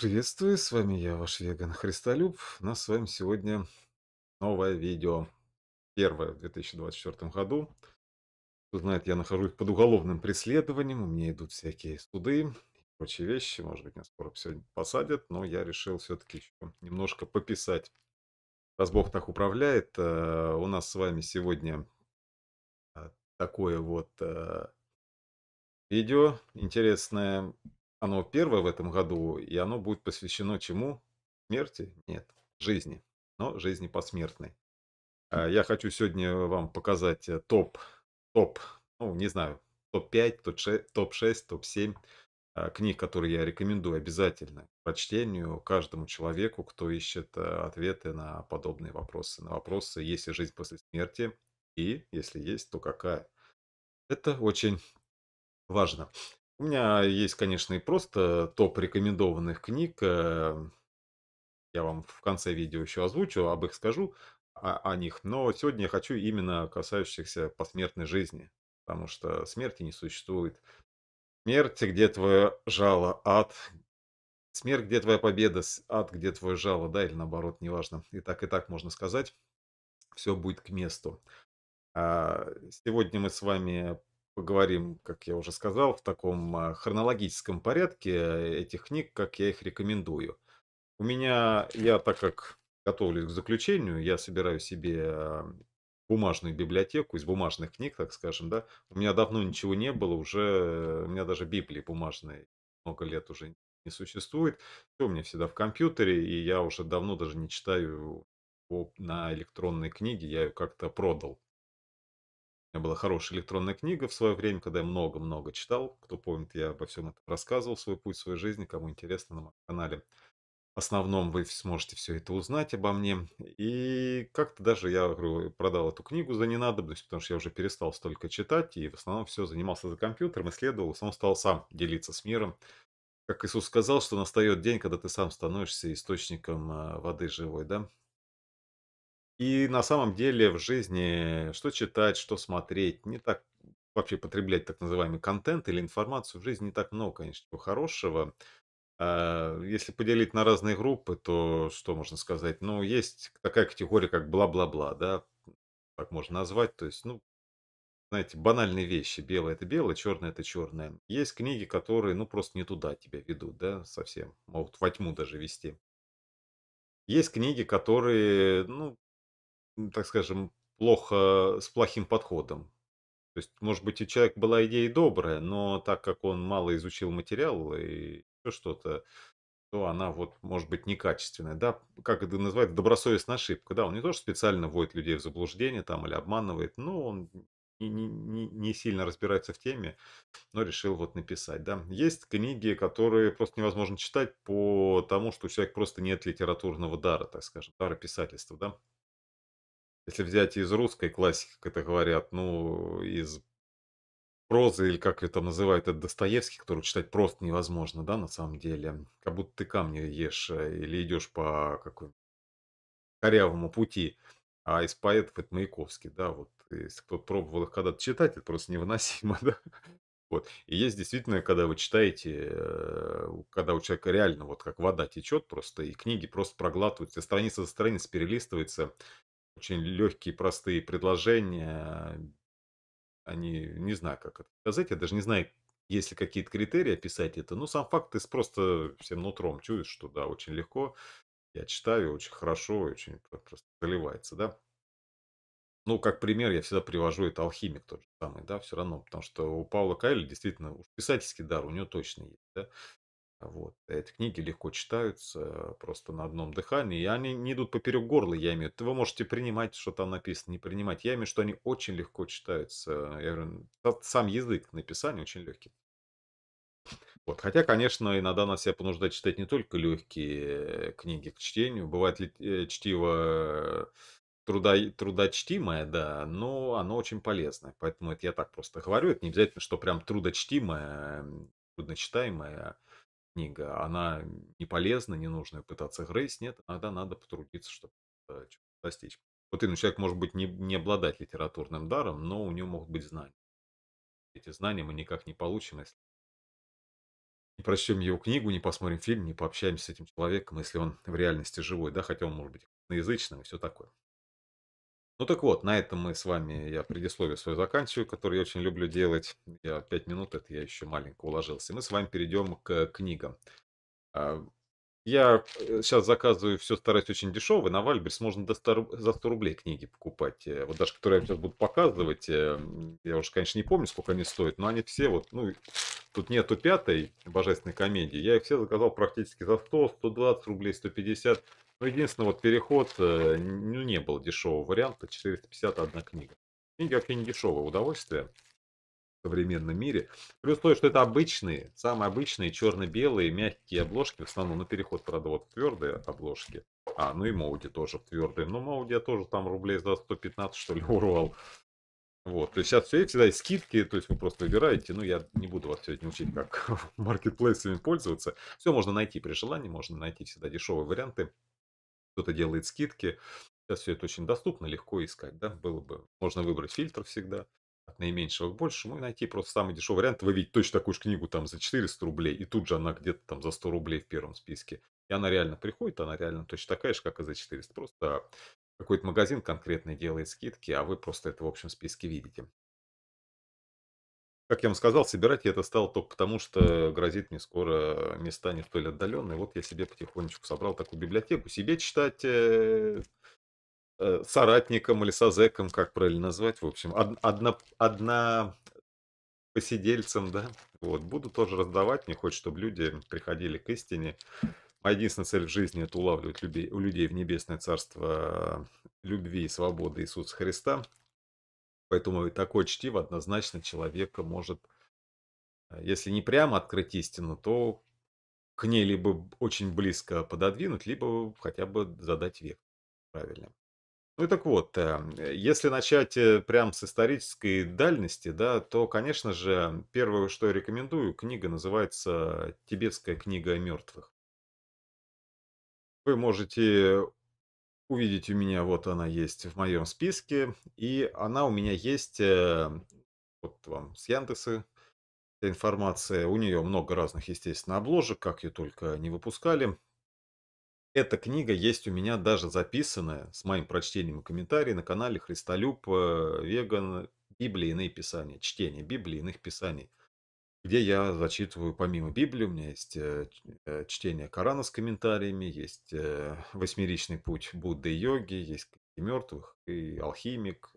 Приветствую, с вами я, ваш Веган Христолюб. У нас с вами сегодня новое видео. Первое в 2024 году. Кто знает, я нахожусь под уголовным преследованием, у меня идут всякие суды и прочие вещи. Может быть, меня скоро сегодня посадят, но я решил все-таки немножко пописать. Раз Бог так управляет, у нас с вами сегодня такое вот видео интересное. Оно первое в этом году, и оно будет посвящено чему? Смерти? Нет, жизни. Но жизни посмертной. Я хочу сегодня вам показать топ, ну не знаю, топ-5, топ-6, топ-7 книг, которые я рекомендую обязательно к прочтению каждому человеку, кто ищет ответы на подобные вопросы. На вопросы, есть ли жизнь после смерти, и если есть, то какая. Это очень важно. У меня есть, конечно, и просто топ рекомендованных книг. Я вам в конце видео еще озвучу, об их скажу, о них. Но сегодня я хочу именно касающихся посмертной жизни, потому что смерти не существует. Смерть, где твое жало, ад. Смерть, где твоя победа, ад, где твое жало, да, или наоборот, неважно. И так можно сказать. Все будет к месту. Сегодня мы с вами поговорим, как я уже сказал, в таком хронологическом порядке этих книг, как я их рекомендую. У меня, я так как готовлюсь к заключению, я собираю себе бумажную библиотеку из бумажных книг, так скажем, да. У меня давно ничего не было, уже у меня даже Библии бумажной много лет уже не существует. Все у меня всегда в компьютере, и я уже давно даже не читаю на электронной книге, я ее как-то продал. У меня была хорошая электронная книга в свое время, когда я много-много читал. Кто помнит, я обо всем этом рассказывал, свой путь, свою жизнь. Кому интересно, на моем канале в основном вы сможете все это узнать обо мне. И как-то даже я говорю, продал эту книгу за ненадобность, потому что я уже перестал столько читать. И в основном все занимался за компьютером, исследовал. В основном стал сам делиться с миром. Как Иисус сказал, что настает день, когда ты сам становишься источником воды живой, да? И на самом деле в жизни, что читать, что смотреть, не так вообще потреблять так называемый контент или информацию в жизни не так много, конечно, чего хорошего. Если поделить на разные группы, то что можно сказать? Ну, есть такая категория, как бла-бла-бла, да, так можно назвать. То есть, ну, знаете, банальные вещи. Белое – это белое, черное – это черное. Есть книги, которые, ну, просто не туда тебя ведут, да, совсем. Могут во тьму даже вести. Есть книги, которые, ну, так скажем, плохо, с плохим подходом. То есть, может быть, у человека была идея добрая, но так как он мало изучил материал и что-то, то она вот может быть некачественная. Да, как это называется, добросовестная ошибка. Да, он не то, что специально вводит людей в заблуждение там или обманывает, но он не сильно разбирается в теме, но решил вот написать. Да. Есть книги, которые просто невозможно читать по тому, что у человека просто нет литературного дара, так скажем, дара писательства, да. Если взять из русской классики, как это говорят, ну, из прозы, или как это называют, это Достоевский, которого читать просто невозможно, да, на самом деле. Как будто ты камни ешь или идешь по какому-то корявому пути. А из поэтов это Маяковский, да, вот. Если кто-то пробовал их когда-то читать, это просто невыносимо, да. Вот. И есть действительно, когда вы читаете, когда у человека реально вот как вода течет просто, и книги просто проглатываются, страница за страницей перелистывается. Очень легкие, простые предложения. Они, не знаю, как это сказать. Я даже не знаю, есть ли какие-то критерии описать это. Но сам факт, ты просто всем нутром чуешь, что да, очень легко. Я читаю, очень хорошо, очень просто заливается, да. Ну, как пример, я всегда привожу, это «Алхимик» тот же самый, да, все равно. Потому что у Павла Коэльо действительно писательский дар у него точно есть, да. Вот. Эти книги легко читаются просто на одном дыхании, и они не идут поперек горла, я имею в виду. Вы можете принимать, что там написано, не принимать. Я имею в виду, что они очень легко читаются. Я говорю, сам язык написания очень легкий. Вот. Хотя, конечно, иногда нас себя понуждает читать не только легкие книги к чтению. Бывает чтиво трудочтимое, да, но оно очень полезное. Поэтому это я так просто говорю. Это не обязательно, что прям трудочтимое, трудночитаемое книга, она не полезна, не нужно пытаться грызть, нет, иногда надо потрудиться, чтобы что-то достичь. Вот именно человек может быть не обладать литературным даром, но у него могут быть знания. Эти знания мы никак не получим, если не прочтем его книгу, не посмотрим фильм, не пообщаемся с этим человеком, если он в реальности живой, да, хотя он может быть одноязычным и все такое. Ну так вот, на этом мы с вами, я предисловие свое заканчиваю, которое я очень люблю делать. Я 5 минут, это я еще маленько уложился. И мы с вами перейдем к книгам. Я сейчас заказываю все, стараюсь очень дешевое. На Вальберс можно до 100 рублей книги покупать. Вот даже, которые я сейчас буду показывать, я уже, конечно, не помню, сколько они стоят, но они все вот, ну, тут нету 5-й божественной комедии. Я их все заказал практически за 100, 120 рублей, 150. Но единственное, вот переход, ну, не было дешевого варианта, 451 книга. Книги вообще не дешевое удовольствие в современном мире. Плюс то, что это обычные, самые обычные черно-белые мягкие обложки. В основном, ну, переход, правда, вот твердые обложки. А, ну и Моуди тоже твердые. Ну, Моуди я тоже там рублей за 115, что ли, урвал. Вот, то есть сейчас все, всегда есть скидки, то есть вы просто выбираете. Ну, я не буду вас сегодня учить, как маркетплейсами пользоваться. Все можно найти при желании, можно найти всегда дешевые варианты. Кто-то делает скидки. Сейчас все это очень доступно, легко искать, да, было бы. Можно выбрать фильтр всегда. От наименьшего к большему и найти просто самый дешевый вариант. Вы видите точно такую же книгу там за 400 рублей, и тут же она где-то там за 100 рублей в первом списке. И она реально приходит, она реально точно такая же, как и за 400. Просто какой-то магазин конкретный делает скидки, а вы просто это в общем списке видите. Как я вам сказал, собирать я это стал только потому, что грозит мне скоро места не столь отдаленные. Вот я себе потихонечку собрал такую библиотеку. Себе читать... соратником или созеком, как правильно назвать, в общем, посидельцем, да, вот, буду тоже раздавать, мне хочется, чтобы люди приходили к истине. Моя единственная цель в жизни — это улавливать у людей в небесное царство любви и свободы Иисуса Христа, поэтому такое чтиво однозначно человека может, если не прямо открыть истину, то к ней либо очень близко пододвинуть, либо хотя бы задать век правильно. Ну и так вот, если начать прям с исторической дальности, да, то, конечно же, первое, что я рекомендую, книга называется «Тибетская книга мертвых». Вы можете увидеть у меня, вот она есть в моем списке, и она у меня есть, вот вам с Яндекса информация, у нее много разных, естественно, обложек, как ее только не выпускали. Эта книга есть у меня даже записанная с моим прочтением и комментарием на канале Христолюб, Веган, Библии, иные писания, чтение Библии, иных писаний, где я зачитываю помимо Библии, у меня есть чтение Корана с комментариями, есть восьмеричный путь Будды и йоги, есть книги мертвых и алхимик.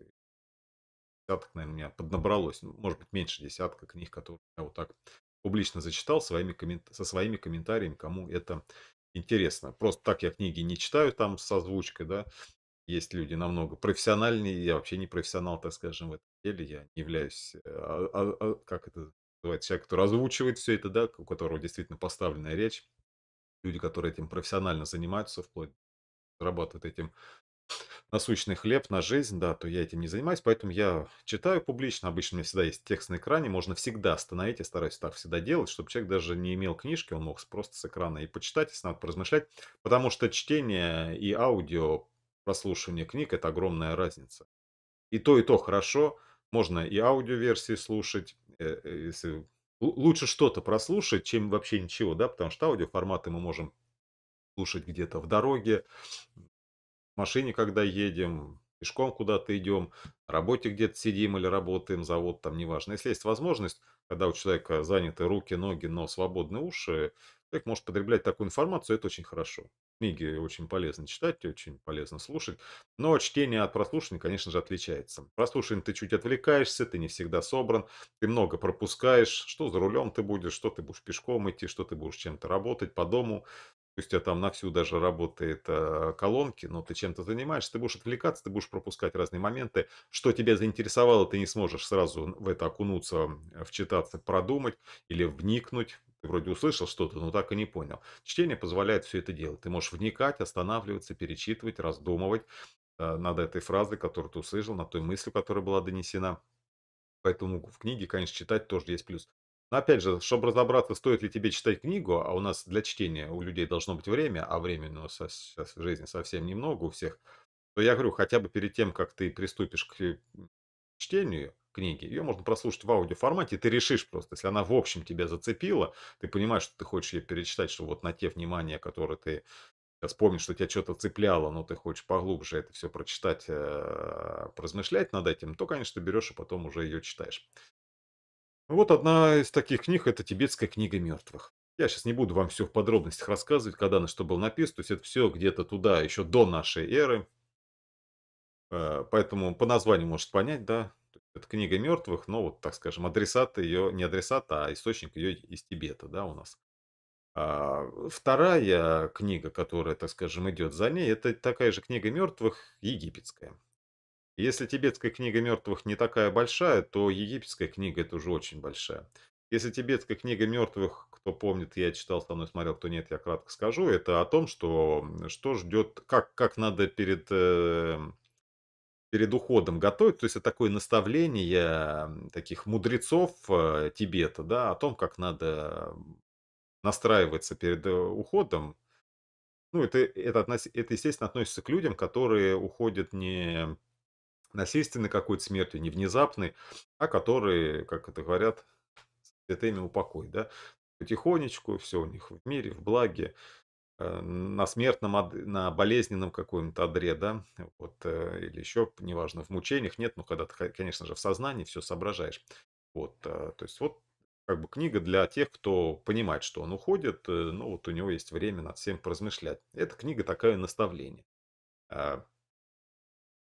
Десяток, наверное, у меня поднабралось, может быть, меньше десятка книг, которые я вот так публично зачитал со своими комментариями, кому это интересно. Просто так я книги не читаю там с озвучкой, да. Есть люди намного профессиональнее, я вообще не профессионал, так скажем, в этом деле. Я не являюсь, как это называется, человек, который озвучивает все это, да, у которого действительно поставленная речь. Люди, которые этим профессионально занимаются, вплоть зарабатывают этим насущный хлеб на жизнь, да, то я этим не занимаюсь, поэтому я читаю публично, обычно у меня всегда есть текст на экране, можно всегда остановить, я стараюсь так всегда делать, чтобы человек даже не имел книжки, он мог просто с экрана и почитать, если надо поразмышлять, потому что чтение и аудио, прослушивание книг — это огромная разница. И то хорошо, можно и аудиоверсии слушать, если... лучше что-то прослушать, чем вообще ничего, да, потому что аудиоформаты мы можем слушать где-то в дороге, в машине, когда едем, пешком куда-то идем, на работе где-то сидим или работаем, завод там, неважно. Если есть возможность, когда у человека заняты руки, ноги, но свободные уши, человек может потреблять такую информацию, это очень хорошо. Книги очень полезно читать, очень полезно слушать, но чтение от прослушивания, конечно же, отличается. Прослушивание ты чуть отвлекаешься, ты не всегда собран, ты много пропускаешь, что за рулем ты будешь, что ты будешь пешком идти, что ты будешь чем-то работать по дому. То есть у тебя там на всю даже работает колонки, но ты чем-то занимаешься, ты будешь отвлекаться, ты будешь пропускать разные моменты. Что тебя заинтересовало, ты не сможешь сразу в это окунуться, вчитаться, продумать или вникнуть. Ты вроде услышал что-то, но так и не понял. Чтение позволяет все это делать. Ты можешь вникать, останавливаться, перечитывать, раздумывать над этой фразой, которую ты услышал, над той мыслью, которая была донесена. Поэтому в книге, конечно, читать тоже есть плюс. Но опять же, чтобы разобраться, стоит ли тебе читать книгу, а у нас для чтения у людей должно быть время, а времени у нас сейчас в жизни совсем немного у всех, то я говорю, хотя бы перед тем, как ты приступишь к чтению, книги. Ее можно прослушать в аудиоформате, и ты решишь просто, если она в общем тебя зацепила, ты понимаешь, что ты хочешь ее перечитать, что вот на те внимания, которые ты сейчас помнишь, что тебя что-то цепляло, но ты хочешь поглубже это все прочитать, поразмышлять над этим, то, конечно, ты берешь и потом уже ее читаешь. Вот одна из таких книг – это «Тибетская книга мертвых». Я сейчас не буду вам все в подробностях рассказывать, когда на что было написано, то есть это все где-то туда, еще до нашей эры. Поэтому по названию можете понять, да, это книга мертвых, но вот, так скажем, адресат ее, не адресат, а источник ее из Тибета, да, у нас. Вторая книга, которая, так скажем, идет за ней, это такая же книга мертвых, египетская. Если тибетская книга мертвых не такая большая, то египетская книга это уже очень большая. Если тибетская книга мертвых, кто помнит, я читал, со мной смотрел, кто нет, я кратко скажу, это о том, что ждет, как надо перед уходом готовить, то есть это такое наставление таких мудрецов Тибета, да, о том, как надо настраиваться перед уходом. Ну, это естественно, относится к людям, которые уходят не насильственной какой-то смертью, не внезапной, а которые, как это говорят, это имя упокой, да, потихонечку, все у них в мире, в благе, на смертном, на болезненном каком-то одре, да, вот, или еще, неважно, в мучениях, нет, ну, когда ты, конечно же, в сознании все соображаешь, вот, то есть, вот, как бы книга для тех, кто понимает, что он уходит, ну, вот у него есть время над всем поразмышлять. Эта книга такая наставление.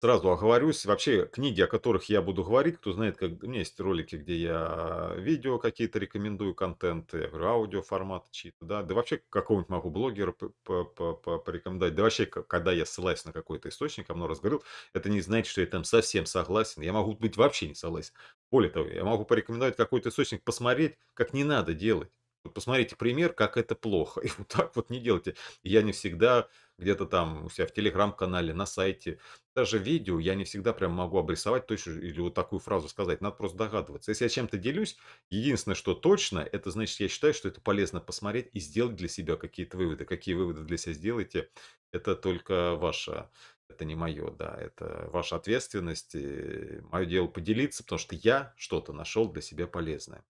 Сразу оговорюсь, вообще книги, о которых я буду говорить, кто знает, как... у меня есть ролики, где я видео какие-то рекомендую, контент, я говорю, аудиоформат чьи-то, да, да вообще какого-нибудь могу блогера порекомендовать, да вообще, когда я ссылаюсь на какой-то источник, я много раз говорил, это не значит, что я там совсем согласен, я могу быть вообще не согласен. Более того, я могу порекомендовать какой-то источник, посмотреть, как не надо делать. Посмотрите пример, как это плохо. И вот так вот не делайте. Я не всегда где-то там у себя в телеграм-канале, на сайте, даже видео, я не всегда прям могу обрисовать точно или вот такую фразу сказать. Надо просто догадываться. Если я чем-то делюсь, единственное, что точно, это значит, я считаю, что это полезно посмотреть и сделать для себя какие-то выводы. Какие выводы для себя сделаете, это только ваше. Это не мое, да, это ваша ответственность. И мое дело поделиться, потому что я что-то нашел для себя полезное.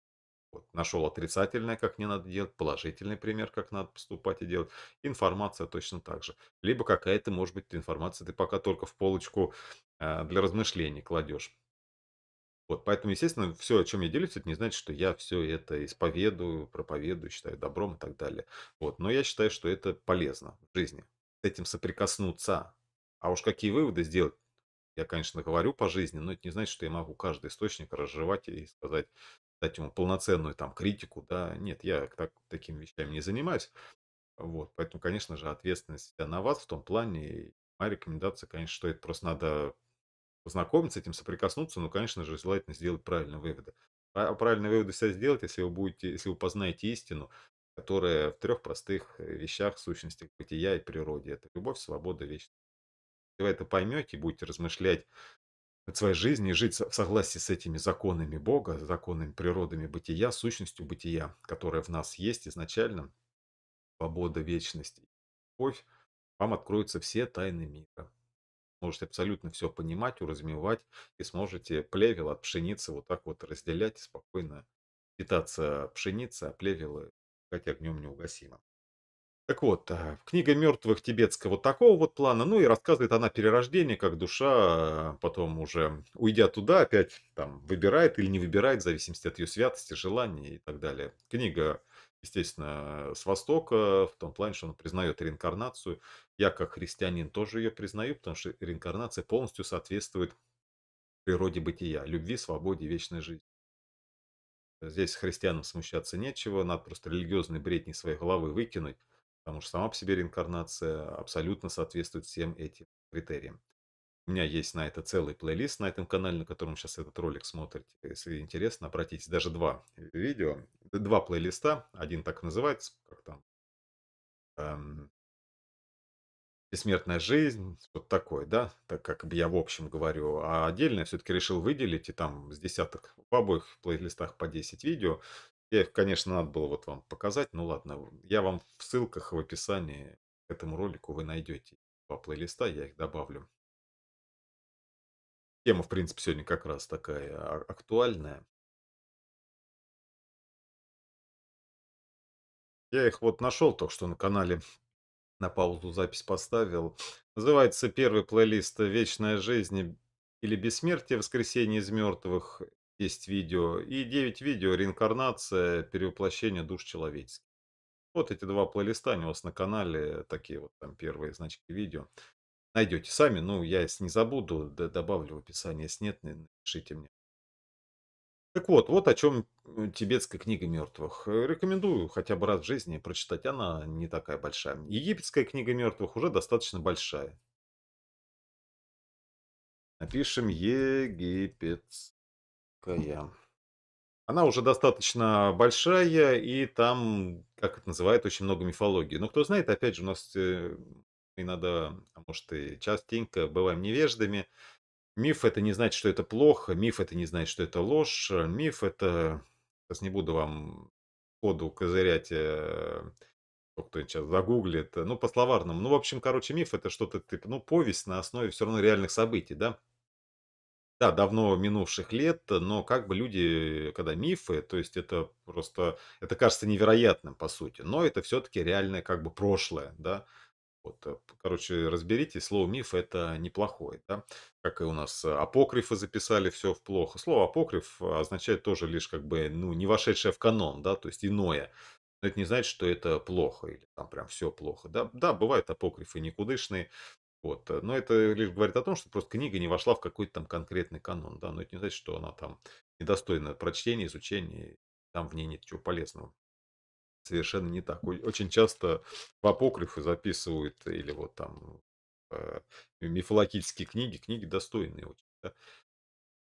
Вот, нашел отрицательное, как не надо делать, положительный пример, как надо поступать и делать. Информация точно так же. Либо какая-то, может быть, информация ты пока только в полочку для размышлений кладешь. Вот, поэтому, естественно, все, о чем я делюсь, это не значит, что я все это исповедую, проповедую, считаю добром и так далее. Вот, но я считаю, что это полезно в жизни, с этим соприкоснуться. А уж какие выводы сделать, я, конечно, говорю по жизни, но это не значит, что я могу каждый источник разжевать и сказать... дать ему полноценную там критику, да, нет, я такими вещами не занимаюсь, вот, поэтому, конечно же, ответственность на вас в том плане, и моя рекомендация, конечно, что это просто надо познакомиться с этим, соприкоснуться, но, конечно же, желательно сделать правильные выводы. Правильные выводы себя сделать, если вы будете, если вы познаете истину, которая в трех простых вещах, сущностях бытия и природе, это любовь, свобода, вечность. Если вы это поймете, будете размышлять от своей жизни и жить в согласии с этими законами Бога, законами природами бытия, сущностью бытия, которая в нас есть изначально, свобода, вечность, любовь, вам откроются все тайны мира. Можете абсолютно все понимать, уразумевать и сможете плевел от пшеницы вот так вот разделять, спокойно питаться пшеницей, а плевелы хоть огнем неугасимо. Так вот, книга мертвых тибетского вот такого вот плана, ну и рассказывает она перерождение, как душа потом уже, уйдя туда, опять там выбирает или не выбирает, в зависимости от ее святости, желаний и так далее. Книга, естественно, с Востока, в том плане, что она признает реинкарнацию. Я, как христианин, тоже ее признаю, потому что реинкарнация полностью соответствует природе бытия, любви, свободе, вечной жизни. Здесь христианам смущаться нечего, надо просто религиозный бредни своей головы выкинуть. Потому что сама по себе реинкарнация абсолютно соответствует всем этим критериям. У меня есть на это целый плейлист на этом канале, на котором сейчас этот ролик смотрите. Если интересно, обратитесь. Даже два видео, два плейлиста. Один так называется, как там, «Бессмертная жизнь», вот такой, да, так как я в общем говорю. А отдельно я все-таки решил выделить, и там с десяток, в обоих плейлистах по 10 видео. Я их, конечно, надо было вот вам показать, ну ладно, я вам в ссылках в описании к этому ролику вы найдете два плейлиста, я их добавлю. Тема, в принципе, сегодня как раз такая актуальная. Я их вот нашел только что на канале, на паузу запись поставил. Называется первый плейлист «Вечная жизнь» или «Бессмертие. Воскресение из мертвых». 10 видео и 9 видео «Реинкарнация. Перевоплощение душ человеческих». Вот эти два плейлиста, они у вас на канале, такие вот там первые значки видео. Найдете сами, ну я если не забуду, добавлю в описание, если нет, напишите мне. Так вот, вот о чем тибетская книга мертвых. Рекомендую хотя бы раз в жизни прочитать, она не такая большая. Египетская книга мертвых уже достаточно большая. Напишем египетская. Она уже достаточно большая, и там, как это называют, очень много мифологии. Но кто знает, опять же, у нас иногда, а может и частенько, бываем невеждами. Миф — это не значит, что это плохо, миф — это не значит, что это ложь, миф — это... Сейчас не буду вам ходу козырять, кто-нибудь сейчас загуглит, ну, по-словарному. Ну, в общем, короче, миф — это что-то типа, ну, повесть на основе все равно реальных событий, да? Да, давно минувших лет, но как бы люди, когда мифы, то есть это просто, это кажется невероятным, по сути, но это все-таки реальное как бы прошлое, да. Вот, короче, разберитесь, слово миф это неплохое, да? Как и у нас апокрифы записали все в плохо. Слово апокриф означает тоже лишь как бы, ну, не вошедшее в канон, да, то есть иное. Но это не значит, что это плохо или там прям все плохо, да. Да, бывают апокрифы никудышные. Вот. Но это лишь говорит о том, что просто книга не вошла в какой-то там конкретный канон. Да? Но это не значит, что она там недостойна прочтения, изучения, там в ней нет ничего полезного. Совершенно не так. Очень часто в апокрифы записывают или вот там мифологические книги, книги достойные очень, да?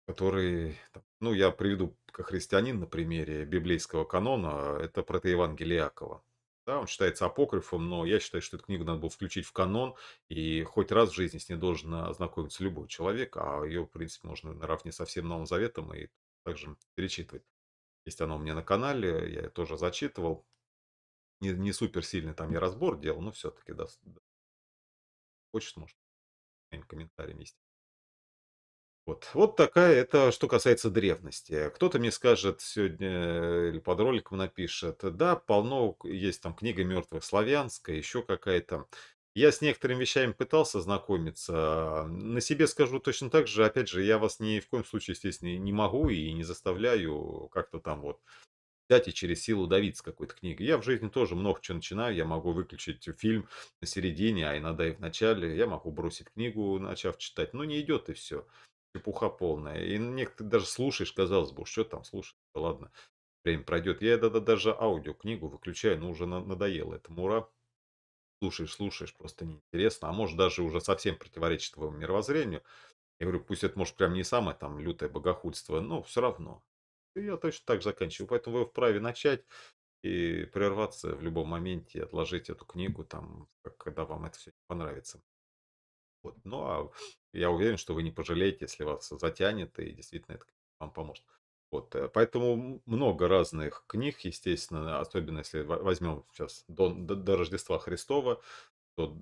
Которые, ну я приведу как христианин на примере библейского канона, это протоевангелие Иакова. Да, он считается апокрифом, но я считаю, что эту книгу надо было включить в канон, и хоть раз в жизни с ней должен ознакомиться любой человек, а ее, в принципе, можно наравне со всем Новым Заветом и также перечитывать. Есть она у меня на канале, я ее тоже зачитывал. Не супер сильный там я разбор делал, но все-таки даст. Хочет, может, моим комментарием есть. Вот. Вот такая это, что касается древности. Кто-то мне скажет сегодня, или под роликом напишет, да, полно есть там книга мертвых славянская, еще какая-то. Я с некоторыми вещами пытался знакомиться. На себе скажу точно так же. Опять же, я вас ни в коем случае, естественно, не могу и не заставляю как-то там вот взять и через силу давить с какой-то книгой. Я в жизни тоже много чего начинаю. Я могу выключить фильм на середине, а иногда и в начале. Я могу бросить книгу, начав читать. Но не идет и все. Чепуха полная. И некоторые даже слушаешь, казалось бы, что там слушать, да ладно, время пройдет. Я даже аудиокнигу выключаю, но уже надоело. Это мура. Слушаешь, слушаешь, просто неинтересно. А может даже уже совсем противоречит твоему мировоззрению. Я говорю, пусть это может прям не самое там лютое богохульство, но все равно. И я точно так же заканчиваю. Поэтому вы вправе начать и прерваться в любом моменте, отложить эту книгу, там, когда вам это все понравится. Вот. Ну, а я уверен, что вы не пожалеете, если вас затянет, и действительно это вам поможет. Вот. Поэтому много разных книг, естественно, особенно если возьмем сейчас до Рождества Христова, до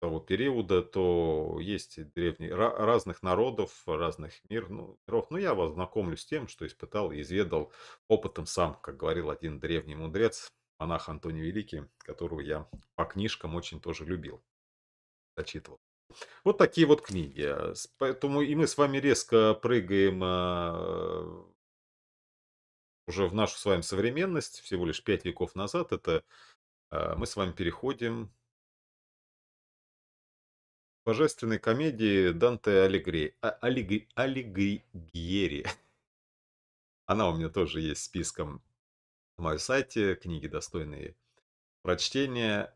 того периода, то есть древние разных народов, разных миров. Но я вас знакомлю с тем, что испытал и изведал опытом сам, как говорил один древний мудрец, монах Антоний Великий, которого я по книжкам очень тоже любил, зачитывал. Вот такие вот книги. Поэтому и мы с вами резко прыгаем уже в нашу с вами современность, всего лишь 5 веков назад. Это мы с вами переходим к божественной комедии Данте Алигьери. Она у меня тоже есть списком на моем сайте. Книги достойные прочтения.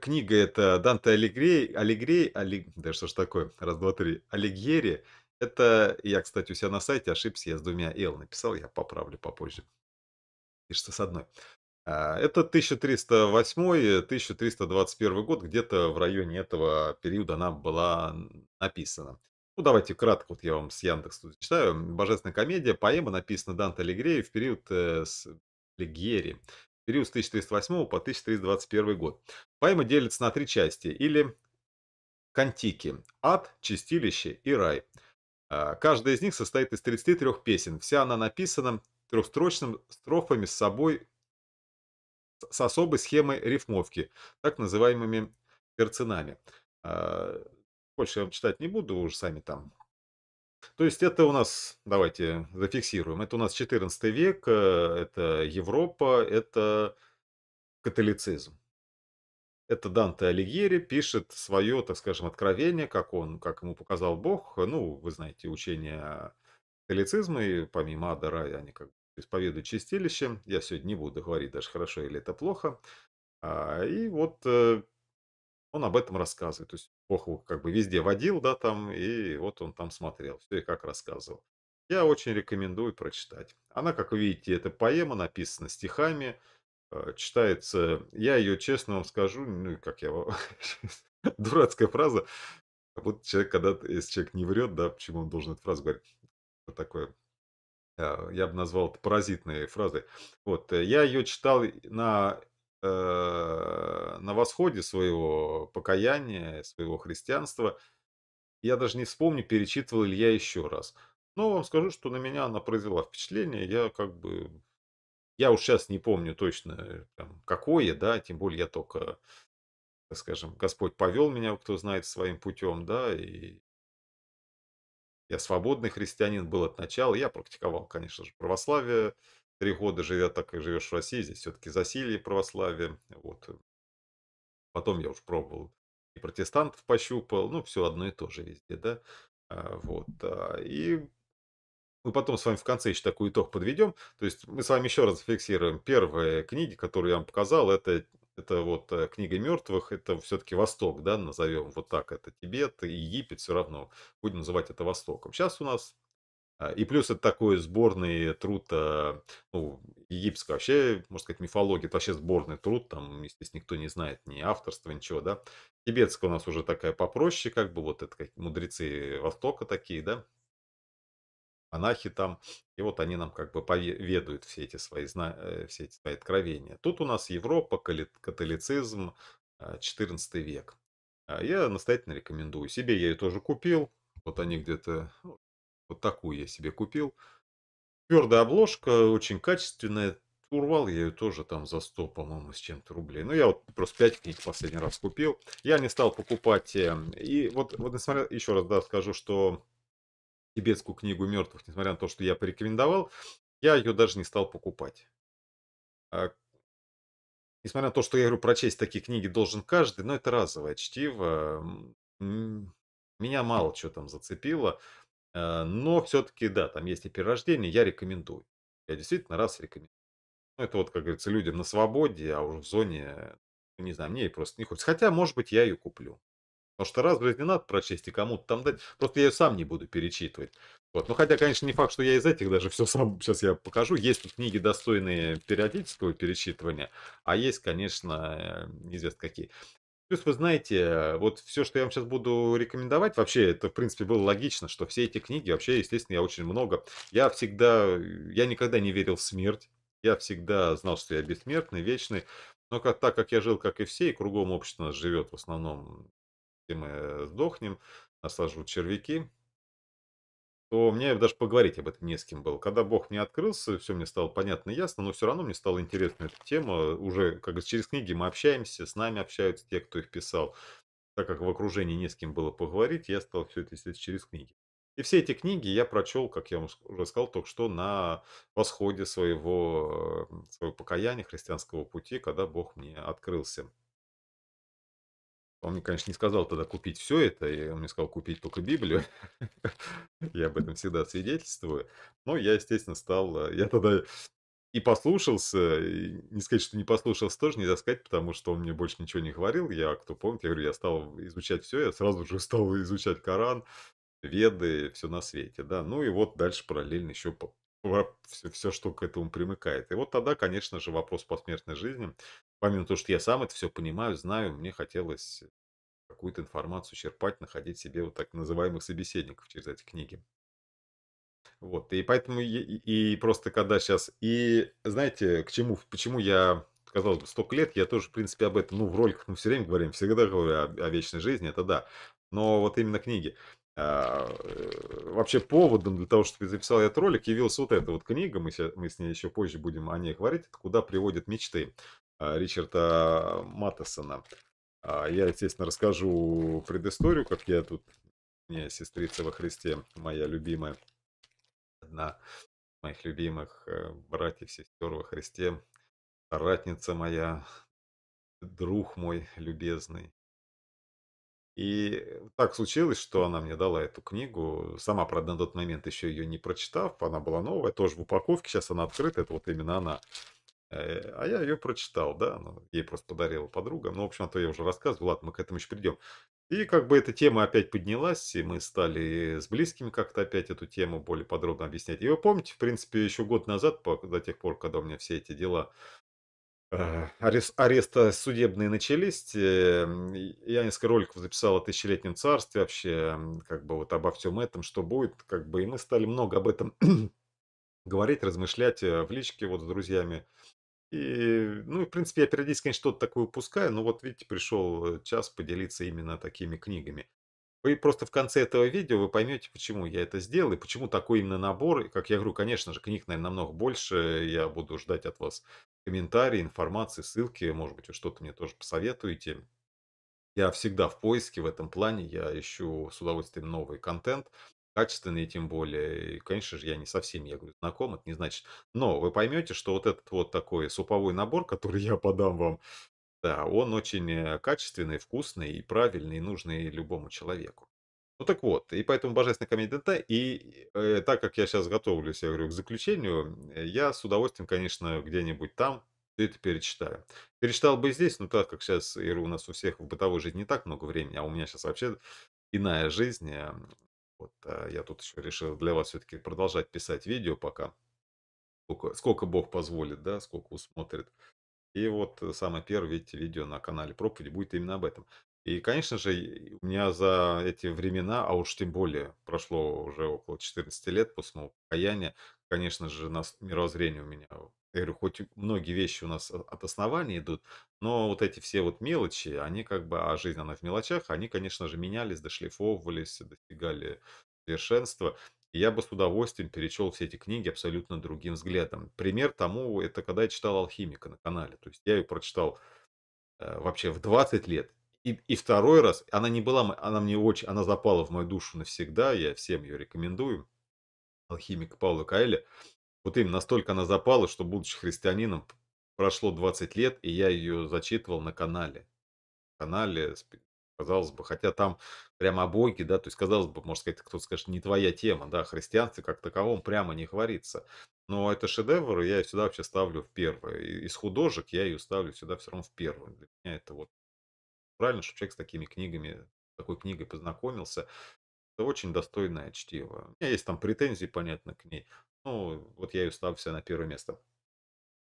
Книга это Данте Алигьери, да что ж такое, раз, два, три, Алигьери. Это, я, кстати, у себя на сайте ошибся, я с двумя «л» написал, я поправлю попозже. Пишется с одной. Это 1308-1321 год, где-то в районе этого периода она была написана. Ну, давайте кратко, вот я вам с Яндекс тут читаю. «Божественная комедия», поэма написана Данте Алигьери в период с 1308 по 1321 год. Поэма делится на три части, или кантики «Ад», «Чистилище» и «Рай». Каждая из них состоит из 33 песен. Вся она написана трехстрочными строфами с особой схемой рифмовки, так называемыми перцинами. Больше я вам читать не буду, вы уже сами там. То есть это у нас, давайте зафиксируем, это у нас 14 век, это Европа, это католицизм. Это Данте Алигьери пишет свое, так скажем, откровение, как ему показал Бог. Ну, вы знаете, учение католицизма, и помимо ада, рая, они как бы исповедуют чистилище. Я сегодня не буду говорить, даже хорошо или это плохо. И вот он об этом рассказывает. То есть Бог его как бы везде водил, да, там, и вот он там смотрел, все и как рассказывал. Я очень рекомендую прочитать. Она, как вы видите, эта поэма написана стихами. Читается, я ее, честно вам скажу, ну, как я вам... дурацкая фраза, как будто человек, когда, если человек не врет, да, почему он должен эту фразу говорить, что такое, я бы назвал это паразитной фразой. Вот, я ее читал на восходе своего покаяния, своего христианства, я даже не вспомню, перечитывал ли я еще раз, но вам скажу, что на меня она произвела впечатление, я как бы... Я уж сейчас не помню точно, там, какое, да, тем более я только, так скажем, Господь повел меня, кто знает, своим путем, да, и я свободный христианин был от начала, я практиковал, конечно же, православие, 3 года живя, так и живешь в России, здесь все-таки засилье православие, вот, потом я уж пробовал и протестантов пощупал, ну, все одно и то же везде, да, вот, и... Мы потом с вами в конце еще такой итог подведем. То есть мы с вами еще раз зафиксируем. Первые книги, которые я вам показал, это вот «Книга мертвых». Это все-таки Восток, да, назовем вот так. Это Тибет и Египет, все равно. Будем называть это Востоком. Сейчас у нас... И плюс это такой сборный труд, ну, египетской вообще, можно сказать, мифологии. Это вообще сборный труд, там, естественно, никто не знает ни авторства, ничего, да. Тибетская у нас уже такая попроще, как бы, вот это как мудрецы Востока такие, да. Монахи там, и вот они нам как бы поведают все эти свои откровения. Тут у нас Европа, католицизм, 14 век. Я настоятельно рекомендую. Себе я ее тоже купил. Вот они где-то, вот такую я себе купил. Твердая обложка, очень качественная. Урвал я ее тоже там за 100, по-моему, с чем-то рублей. Ну, я вот просто 5 книг в последний раз купил. Я не стал покупать. И вот несмотря, еще раз, да, скажу, что... Тибетскую книгу мертвых, несмотря на то, что я порекомендовал, я ее даже не стал покупать. Несмотря на то, что я говорю, прочесть такие книги должен каждый, но это разовое чтиво. Меня мало чего там зацепило, но все-таки, да, там есть и перерождение, я рекомендую. Я действительно раз рекомендую. Ну, это вот, как говорится, людям на свободе, а уже в зоне, не знаю, мне просто не хочется. Хотя, может быть, я ее куплю. Потому что раз в жизни надо прочесть и кому-то там дать. Просто я ее сам не буду перечитывать. Вот. Ну, хотя, конечно, не факт, что я из этих даже все сам сейчас я покажу. Есть тут книги, достойные периодического перечитывания, а есть, конечно, неизвестно какие. Плюс, вы знаете, вот все, что я вам сейчас буду рекомендовать, вообще, это, в принципе, было логично, что все эти книги, вообще, естественно, я очень много. Я никогда не верил в смерть. Я всегда знал, что я бессмертный, вечный. Но так как я жил, как и все, и кругом общество нас живет в основном... мы сдохнем, нас сожрут червяки, то мне даже поговорить об этом не с кем было. Когда Бог мне открылся, все мне стало понятно и ясно, но все равно мне стала интересна эта тема. Уже как через книги мы общаемся, с нами общаются те, кто их писал. Так как в окружении не с кем было поговорить, я стал все это через книги. И все эти книги я прочел, как я вам уже сказал, только что на восходе своего покаяния, христианского пути, когда Бог мне открылся. Он мне, конечно, не сказал тогда купить все это, и он мне сказал купить только Библию. Я об этом всегда свидетельствую. Но я, естественно, стал... Я тогда и послушался, и не сказать, что не послушался, тоже нельзя сказать, потому что он мне больше ничего не говорил. Я, кто помнит, я говорю, я стал изучать все, я сразу же стал изучать Коран, Веды, все на свете, да. Ну и вот дальше параллельно еще все, что к этому примыкает. И вот тогда, конечно же, вопрос посмертной жизни... Помимо того, что я сам это все понимаю, знаю, мне хотелось какую-то информацию черпать, находить себе вот так называемых собеседников через эти книги. Вот, и поэтому, и просто когда сейчас, и знаете, почему я, казалось бы, столько лет, я тоже, в принципе, об этом, ну, в роликах мы все время говорим, всегда говорю о вечной жизни, это да. но вот именно книги. Вообще поводом для того, чтобы я записал этот ролик, явилась вот эта вот книга, мы с ней еще позже будем о ней говорить, «Куда приводят мечты» Ричарда Матесона. Я, естественно, расскажу предысторию, как я тут, мне сестрица во Христе, моя любимая, одна из моих любимых братьев, сестер во Христе, соратница моя, друг мой любезный. И так случилось, что она мне дала эту книгу, сама, правда, на тот момент еще ее не прочитав, она была новая, тоже в упаковке, сейчас она открыта, это вот именно она. А я ее прочитал, да, ей просто подарила подруга, ну, в общем, а то я уже рассказывал, ладно, мы к этому еще придем. И как бы эта тема опять поднялась, и мы стали с близкими как-то опять эту тему более подробно объяснять. И вы помните, в принципе, еще год назад, до тех пор, когда у меня все эти дела, ареста судебные начались, я несколько роликов записал о тысячелетнем царстве вообще, как бы вот обо всем этом, что будет, как бы, и мы стали много об этом говорить, размышлять в личке вот с друзьями. И, ну, и, в принципе, я периодически, конечно, что-то такое упускаю, но вот, видите, пришел час поделиться именно такими книгами. Вы просто в конце этого видео вы поймете, почему я это сделал, и почему такой именно набор. И, как я говорю, конечно же, книг, наверное, намного больше. Я буду ждать от вас комментарии, информации, ссылки. Может быть, вы что-то мне тоже посоветуете. Я всегда в поиске в этом плане. Я ищу с удовольствием новый контент. Качественные тем более, и, конечно же, я не со всеми, я говорю, знаком, это не значит. Но вы поймете, что вот этот вот такой суповой набор, который я подам вам, да, он очень качественный, вкусный и правильный, и нужный любому человеку. Ну так вот, и поэтому «Божественная комедия» ДНТ, и так как я сейчас готовлюсь, я говорю, к заключению, я с удовольствием, конечно, где-нибудь там все это перечитаю. Перечитал бы и здесь, но так как сейчас, я говорю, у нас у всех в бытовой жизни не так много времени, а у меня сейчас вообще иная жизнь. Вот, я тут еще решил для вас все-таки продолжать писать видео пока, сколько Бог позволит, да, сколько усмотрит. И вот самое первое, видите, видео на канале «Проповедь» будет именно об этом. И, конечно же, у меня за эти времена, а уж тем более прошло уже около 14 лет после моего покаяния, конечно же, мировоззрение у меня, я говорю, хоть многие вещи у нас от основания идут, но вот эти все вот мелочи, они как бы, а жизнь она в мелочах, они, конечно же, менялись, дошлифовывались, достигали совершенства. И я бы с удовольствием перечел все эти книги абсолютно другим взглядом. Пример тому, это когда я читал «Алхимика» на канале. То есть я ее прочитал вообще в 20 лет. И второй раз, она не была, она мне очень, она запала в мою душу навсегда, я всем ее рекомендую. «Алхимик» Павло Коэльо. Вот им настолько она запала, что, будучи христианином, прошло 20 лет, и я ее зачитывал на канале. На канале, казалось бы, хотя там прямо о Боге, да, то есть, казалось бы, можно сказать, кто-то скажет, не твоя тема, да, христианство как таковом прямо не говорится. Но это шедевр, и я ее сюда вообще ставлю в первое. Из художек я ее ставлю сюда все равно в первое. Для меня это вот правильно, что человек с такими книгами, с такой книгой познакомился. Это очень достойное чтиво. У меня есть там претензии, понятно, к ней. Ну, вот я ее ставлю на первое место.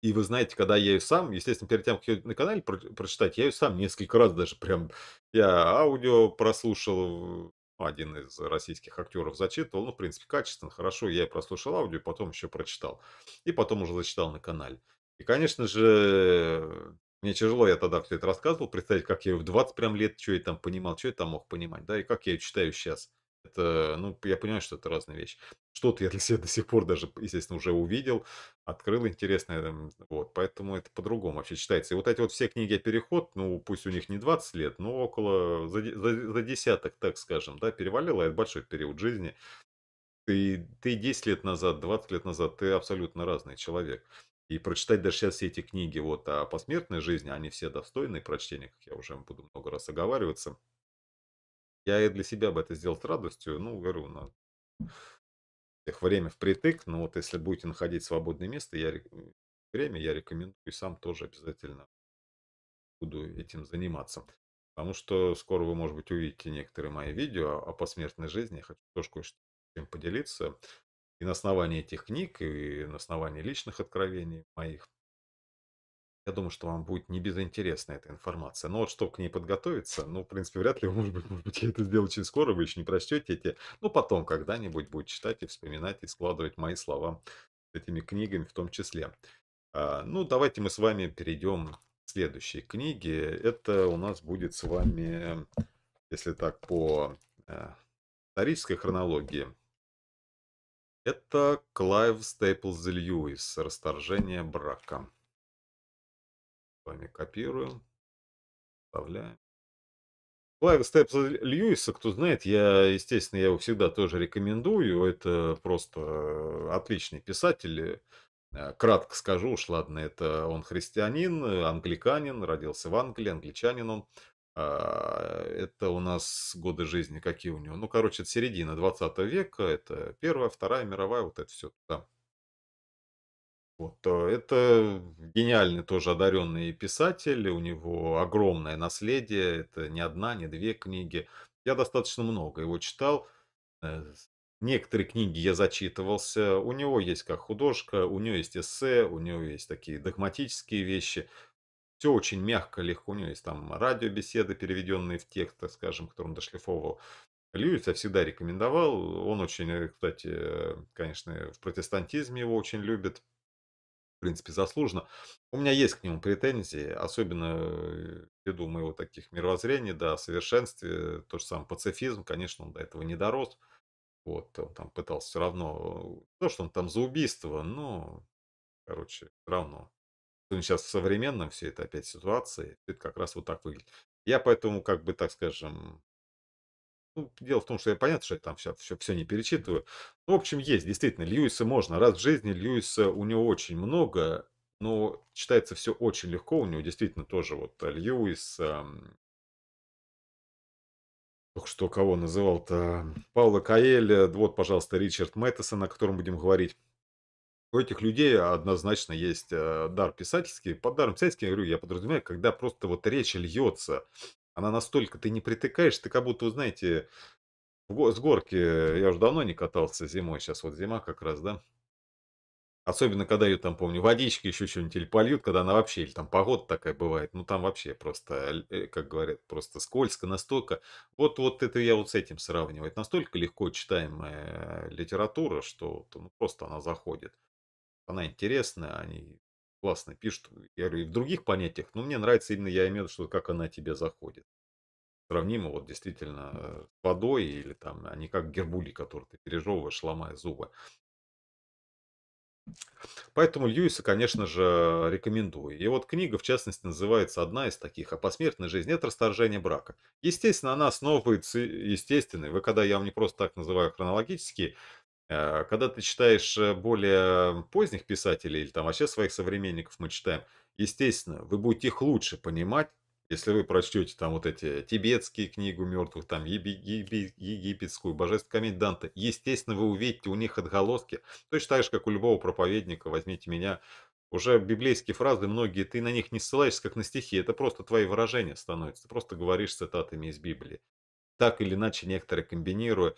И вы знаете, когда я ее сам, естественно, перед тем, как ее на канале прочитать, я ее сам несколько раз даже прям, я аудио прослушал, один из российских актеров зачитывал, ну, в принципе, качественно, хорошо, я прослушал аудио, потом еще прочитал. И потом уже зачитал на канале. И, конечно же, мне тяжело, я тогда все это рассказывал, представить, как я ее в 20 прям лет, что я там понимал, что я там мог понимать, да, и как я ее читаю сейчас. Это, ну, я понимаю, что это разные вещи. Что-то я для себя до сих пор даже, естественно, уже увидел, открыл интересное. Вот, поэтому это по-другому вообще читается. И вот эти вот все книги о «Переход», ну, пусть у них не 20 лет, но около, за десяток, так скажем, да, перевалило. Это большой период жизни. Ты 10 лет назад, 20 лет назад, ты абсолютно разный человек. И прочитать даже сейчас все эти книги вот о посмертной жизни, они все достойны прочтения, как я уже буду много раз оговариваться. Я и для себя бы это сделал с радостью, ну, говорю, на всех время впритык, но вот если будете находить свободное место, я рекомендую, и сам тоже обязательно буду этим заниматься. Потому что скоро вы, может быть, увидите некоторые мои видео о посмертной жизни, я хочу тоже кое-что чем поделиться. И на основании этих книг, и на основании личных откровений моих, я думаю, что вам будет не безинтересна эта информация. Но вот чтобы к ней подготовиться, ну, в принципе, вряд ли, может быть, я это сделаю очень скоро, вы еще не прочтете эти. Ну, потом когда-нибудь будет читать и вспоминать, и складывать мои слова с этими книгами в том числе. Ну, давайте мы с вами перейдем к следующей книге. Это у нас будет с вами если так по исторической хронологии, это Клайв Стейплз Льюис, «Расторжение брака». С вами копируем, вставляем. Клайва Стейплза Льюиса, кто знает, я, естественно, его всегда тоже рекомендую. Это просто отличный писатель. Кратко скажу, уж ладно, это он христианин, англиканин, родился в Англии, англичанин он. Это у нас годы жизни какие у него. Ну, короче, это середина 20 века, это Первая, Вторая мировая, вот это все туда. Вот, это гениальный тоже одаренный писатель, у него огромное наследие, это не одна, не две книги. Я достаточно много его читал, некоторые книги я зачитывался, у него есть как художка, у него есть эссе, у него есть такие догматические вещи. Все очень мягко, легко, у него есть там радиобеседы, переведенные в текст, так скажем, который он дошлифовывал. Льюис я всегда рекомендовал, он очень, кстати, конечно, в протестантизме его очень любит. В принципе, заслуженно. У меня есть к нему претензии, особенно ввиду моего таких мировоззрений, да, совершенстве, то же самое пацифизм, конечно, он до этого не дорос. Вот, он там пытался все равно, то, что он там за убийство, но, короче, все равно. Сейчас в современном все это опять ситуации, это как раз вот так выглядит. Я поэтому, как бы, так скажем, ну, дело в том, что я понятно, что я там все не перечитываю. Ну, в общем, есть, действительно, Льюиса можно. Раз в жизни Льюиса у него очень много, но читается все очень легко. У него действительно тоже вот Льюис, только что кого называл-то, Павло Коэльо, вот, пожалуйста, Ричард Матесон, о котором будем говорить. У этих людей однозначно есть дар писательский. Под даром писательским, я говорю, я подразумеваю, когда просто вот речь льется. Она настолько, ты не притыкаешь, ты как будто, вы знаете, с горки, я уже давно не катался зимой, сейчас вот зима как раз, да. Особенно, когда ее там, помню, водички еще что-нибудь или польют, когда она вообще, или там погода такая бывает, ну там вообще просто, как говорят, просто скользко, настолько. Вот это я вот с этим сравниваю. Настолько легко читаемая литература, что ну, просто она заходит. Она интересная, они... классно пишут, я говорю, и в других понятиях, но мне нравится именно, я имею в виду, что как она тебе заходит. Сравнимо вот действительно с водой или там, а не как гербули, которые ты пережевываешь, ломая зубы. Поэтому Льюиса, конечно же, рекомендую. И вот книга, в частности, называется одна из таких, «О посмертной жизни». Это «Расторжение брака». Естественно, она основывается, естественно, вы когда, я вам не просто так называю хронологически, когда ты читаешь более поздних писателей или там вообще своих современников мы читаем, естественно, вы будете их лучше понимать, если вы прочтете там вот эти тибетские книги мертвых, там египетскую, божественную комедию Данте. Естественно, вы увидите у них отголоски. Точно так же, как у любого проповедника, возьмите меня, уже библейские фразы многие, ты на них не ссылаешься, как на стихи, это просто твои выражения становятся, ты просто говоришь цитатами из Библии. Так или иначе, некоторые комбинируя.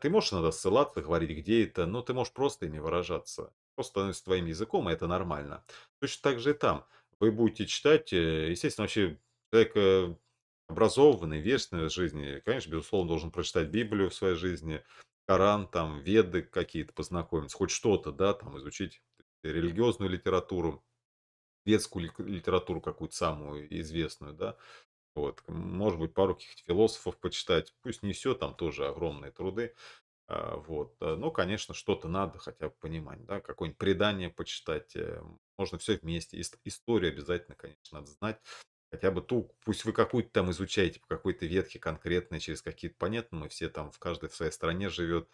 Ты можешь иногда ссылаться, говорить, где это, но ты можешь просто ими выражаться. Просто становится твоим языком, и это нормально. Точно так же и там. Вы будете читать, естественно, вообще человек образованный, вечный в жизни, конечно, безусловно, должен прочитать Библию в своей жизни, Коран, там, Веды какие-то познакомиться, хоть что-то, да, там, изучить религиозную литературу, светскую литературу какую-то самую известную, да. Вот. Может быть, пару каких-то философов почитать. Пусть не все, там тоже огромные труды. Вот. Но, конечно, что-то надо хотя бы понимать. Да? Какое-нибудь предание почитать. Можно все вместе. Историю обязательно, конечно, надо знать. Хотя бы ту, пусть вы какую-то там изучаете, по какой-то ветке конкретной, через какие-то понятные. Мы все там в каждой в своей стране живет.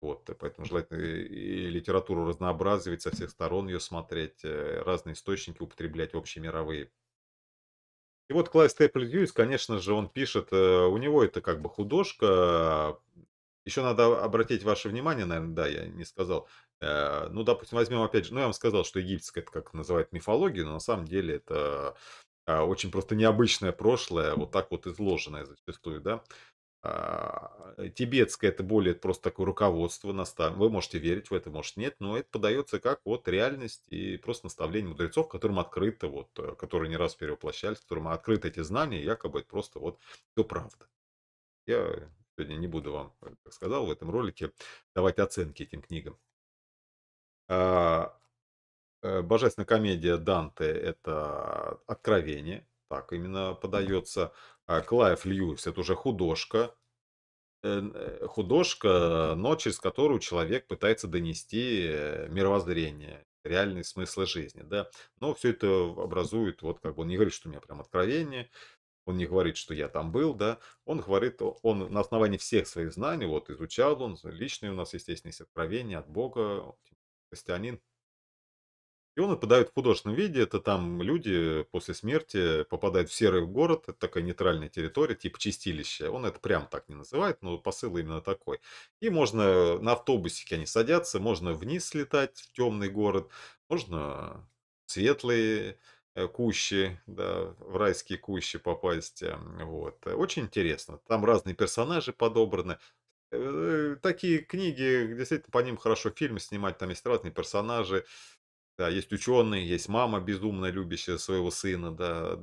Вот. Поэтому желательно и литературу разнообразивать, со всех сторон ее смотреть. Разные источники употреблять, общемировые. И вот Клайв Стейплз Льюис, конечно же, он пишет, у него это как бы художка. Еще надо обратить ваше внимание, наверное, да, я не сказал. Ну, допустим, возьмем опять же, ну, я вам сказал, что египетская, это как называют мифологию, но на самом деле это очень просто необычное прошлое, вот так вот изложенное зачастую, да. Тибетское это более просто такое руководство, наставление. Вы можете верить в это, может нет, но это подается как вот реальность и просто наставление мудрецов, которым открыто, вот, которые не раз перевоплощались, которым открыты эти знания, якобы это просто вот все правда. Я сегодня не буду вам, как сказал, в этом ролике давать оценки этим книгам. Божественная комедия Данте это откровение, так именно подается. Клайв Льюис — это уже художка. Художка, но через которую человек пытается донести мировоззрение, реальные смыслы жизни, да. Но все это образует, вот как бы он не говорит, что у меня прям откровение, он не говорит, что я там был, да. Он говорит, он на основании всех своих знаний, вот изучал он, личные у нас, естественно, есть откровения от Бога, христианин. И он подает в художественном виде, это там люди после смерти попадают в серый город, это такая нейтральная территория, типа чистилище. Он это прям так не называет, но посыл именно такой. И можно на автобусике они садятся, можно вниз слетать в темный город, можно в светлые кущи, да, в райские кущи попасть. Вот. Очень интересно, там разные персонажи подобраны. Такие книги, действительно, по ним хорошо фильмы снимать, там есть разные персонажи. Да, есть ученые, есть мама, безумно любящая своего сына, да,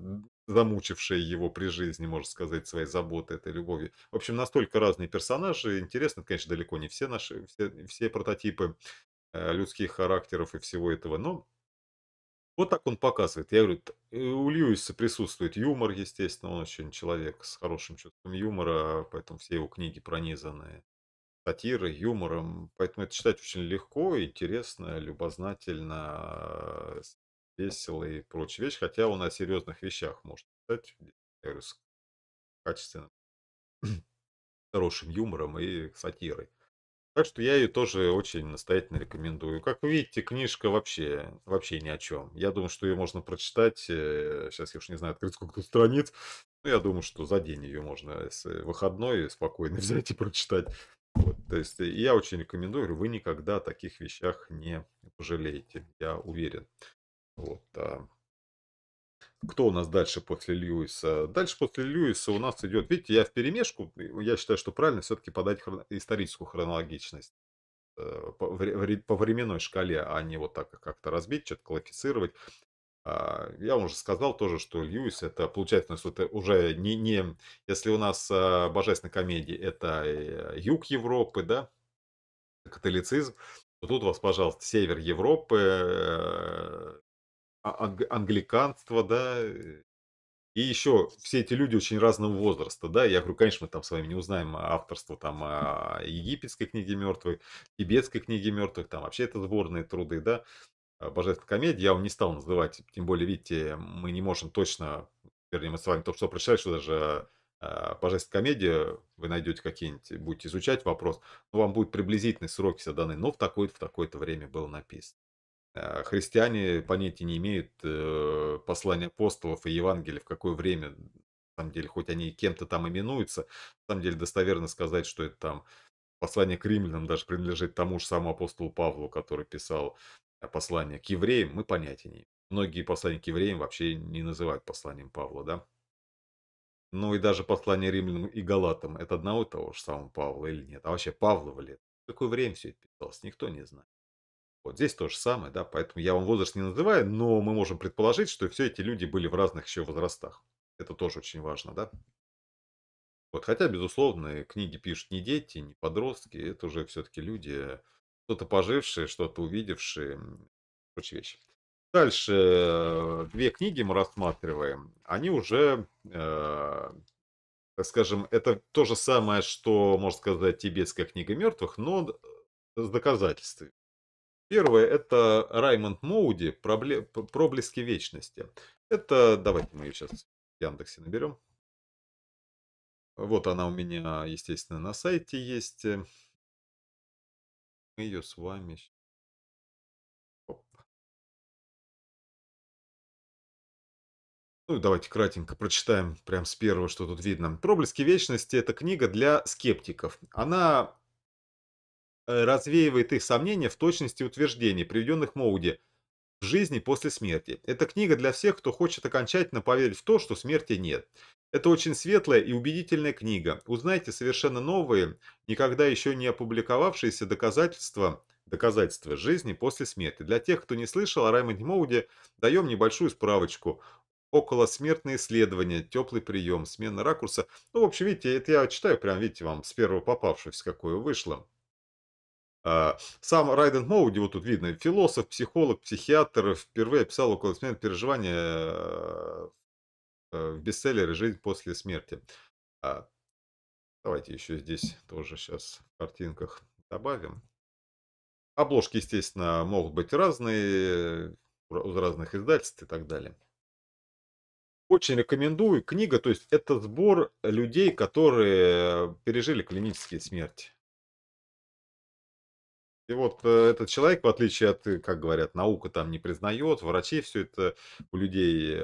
замучившая его при жизни, можно сказать, своей заботой, этой любовью. В общем, настолько разные персонажи. Интересно, конечно, далеко не все наши, все прототипы людских характеров и всего этого, но вот так он показывает. Я говорю, у Льюиса присутствует юмор, естественно, он очень человек с хорошим чувством юмора, поэтому все его книги пронизаны сатирой, юмором, поэтому это читать очень легко, интересно, любознательно, весело и прочие вещи, хотя он о серьезных вещах может читать, я говорю, с качественным, хорошим юмором и сатирой. Так что я ее тоже очень настоятельно рекомендую. Как вы видите, книжка вообще ни о чем. Я думаю, что ее можно прочитать, сейчас я уж не знаю, открыть сколько тут страниц, но я думаю, что за день ее можно с выходной спокойно взять и прочитать. Вот, то есть я очень рекомендую, вы никогда о таких вещах не пожалеете, я уверен. Вот, кто у нас дальше после Льюиса? Дальше после Льюиса у нас идет, видите, я вперемешку, я считаю, что правильно все-таки подать историческую хронологичность по временной шкале, а не вот так как-то разбить, что-то классифицировать. Я уже сказал тоже, что Льюис это, получается, у нас это уже не если у нас божественная комедия это юг Европы, да, католицизм, то тут у вас, пожалуйста, север Европы, англиканство, да, и еще все эти люди очень разного возраста, да, я говорю, конечно, мы там с вами не узнаем авторство там египетской книги мертвых, тибетской книги мертвых, там вообще это сборные труды, да. Божественная комедия, я вам не стал называть, тем более, видите, мы не можем точно, вернее, мы с вами только что прочитали, что даже божественная комедия, вы найдете какие-нибудь, будете изучать вопрос, но вам будет приблизительный срок все даны, но в такое-то время было написано. Христиане понятия не имеют послания апостолов и Евангелия, в какое время, на самом деле, хоть они кем-то там именуются, на самом деле достоверно сказать, что это там послание к римлянам даже принадлежит тому же самому апостолу Павлу, который писал послание к евреям, мы понятия не имеем. Многие послания к евреям вообще не называют посланием Павла, да? Ну и даже послание римлянам и галатам, это одного и того же самого Павла или нет? А вообще Павлова ли? В какое время все это писалось, никто не знает. Вот здесь то же самое, да, поэтому я вам возраст не называю, но мы можем предположить, что все эти люди были в разных еще возрастах. Это тоже очень важно, да? Вот, хотя, безусловно, книги пишут не дети, не подростки, это уже все-таки люди... Что-то пожившие, что-то увидевшие, прочие вещи. Дальше две книги мы рассматриваем. Они уже, так скажем, это то же самое, что, можно сказать, тибетская книга мертвых, но с доказательствами. Первое — это Рэймонд Моуди «Проблески вечности». Это, давайте мы ее сейчас в Яндексе наберем. Вот она у меня, естественно, на сайте есть. Мы ее с вами... Оп. Ну, давайте кратенько прочитаем прям с первого, что тут видно. «Проблески вечности» — это книга для скептиков. Она развеивает их сомнения в точности утверждений, приведенных Моуди, в жизни после смерти. Это книга для всех, кто хочет окончательно поверить в то, что смерти нет. Это очень светлая и убедительная книга. Узнайте совершенно новые, никогда еще не опубликовавшиеся доказательства жизни после смерти. Для тех, кто не слышал о Рэймонде Моуди, даем небольшую справочку. Околосмертные исследования, теплый прием, смена ракурса. Ну, в общем, видите, это я читаю, прям, видите, вам с первого попавшегося, какое вышло. Сам Рэймонд Моуди, вот тут видно, философ, психолог, психиатр, впервые описал околосмертные переживания... в бестселлере «Жизнь после смерти». Давайте еще здесь тоже сейчас в картинках добавим. Обложки, естественно, могут быть разные, у разных издательств и так далее. Очень рекомендую. Книга, то есть это сбор людей, которые пережили клинические смерти. И вот этот человек, в отличие от, как говорят, наука там не признает, врачи все это у людей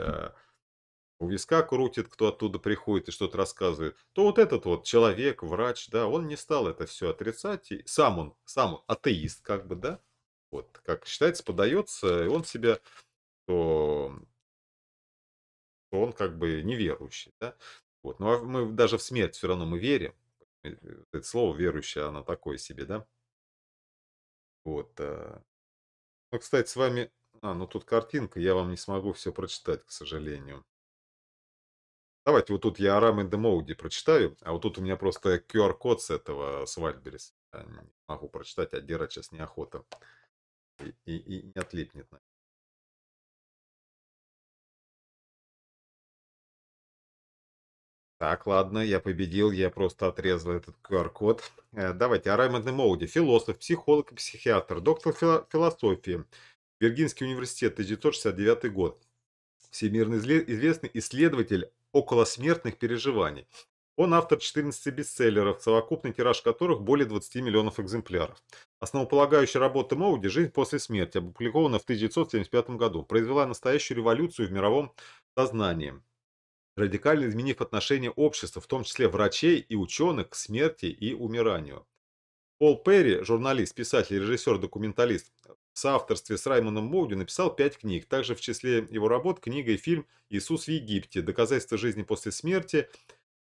у виска крутит, кто оттуда приходит и что-то рассказывает, то вот этот вот человек, врач, да, он не стал это все отрицать. И сам он атеист, как бы, да, вот, как считается, подается, и он себя, то он как бы неверующий, да, вот, но мы даже в смерть все равно мы верим, это слово верующее, оно такое себе, да, вот, ну, кстати, с вами, ну, тут картинка, я вам не смогу все прочитать, к сожалению. Давайте вот тут я Рэймонда Моуди прочитаю, а вот тут у меня просто QR-код с этого, с Вальберис. Я не могу прочитать, отдирать сейчас неохота. И не отлипнет. Так, ладно, я победил, я просто отрезал этот QR-код. Давайте, Рэймонд Моуди, философ, психолог и психиатр, доктор философии, Виргинский университет, 1969 год. Всемирно известный исследователь околосмертных переживаний. Он автор 14 бестселлеров, совокупный тираж которых более 20 миллионов экземпляров. Основополагающая работа Моуди «Жизнь после смерти», опубликована в 1975 году, произвела настоящую революцию в мировом сознании, радикально изменив отношение общества, в том числе врачей и ученых, к смерти и умиранию. Пол Перри, журналист, писатель, режиссер, документалист, в соавторстве с Рэймондом Моуди написал 5 книг. Также в числе его работ книга и фильм «Иисус в Египте. Доказательства жизни после смерти»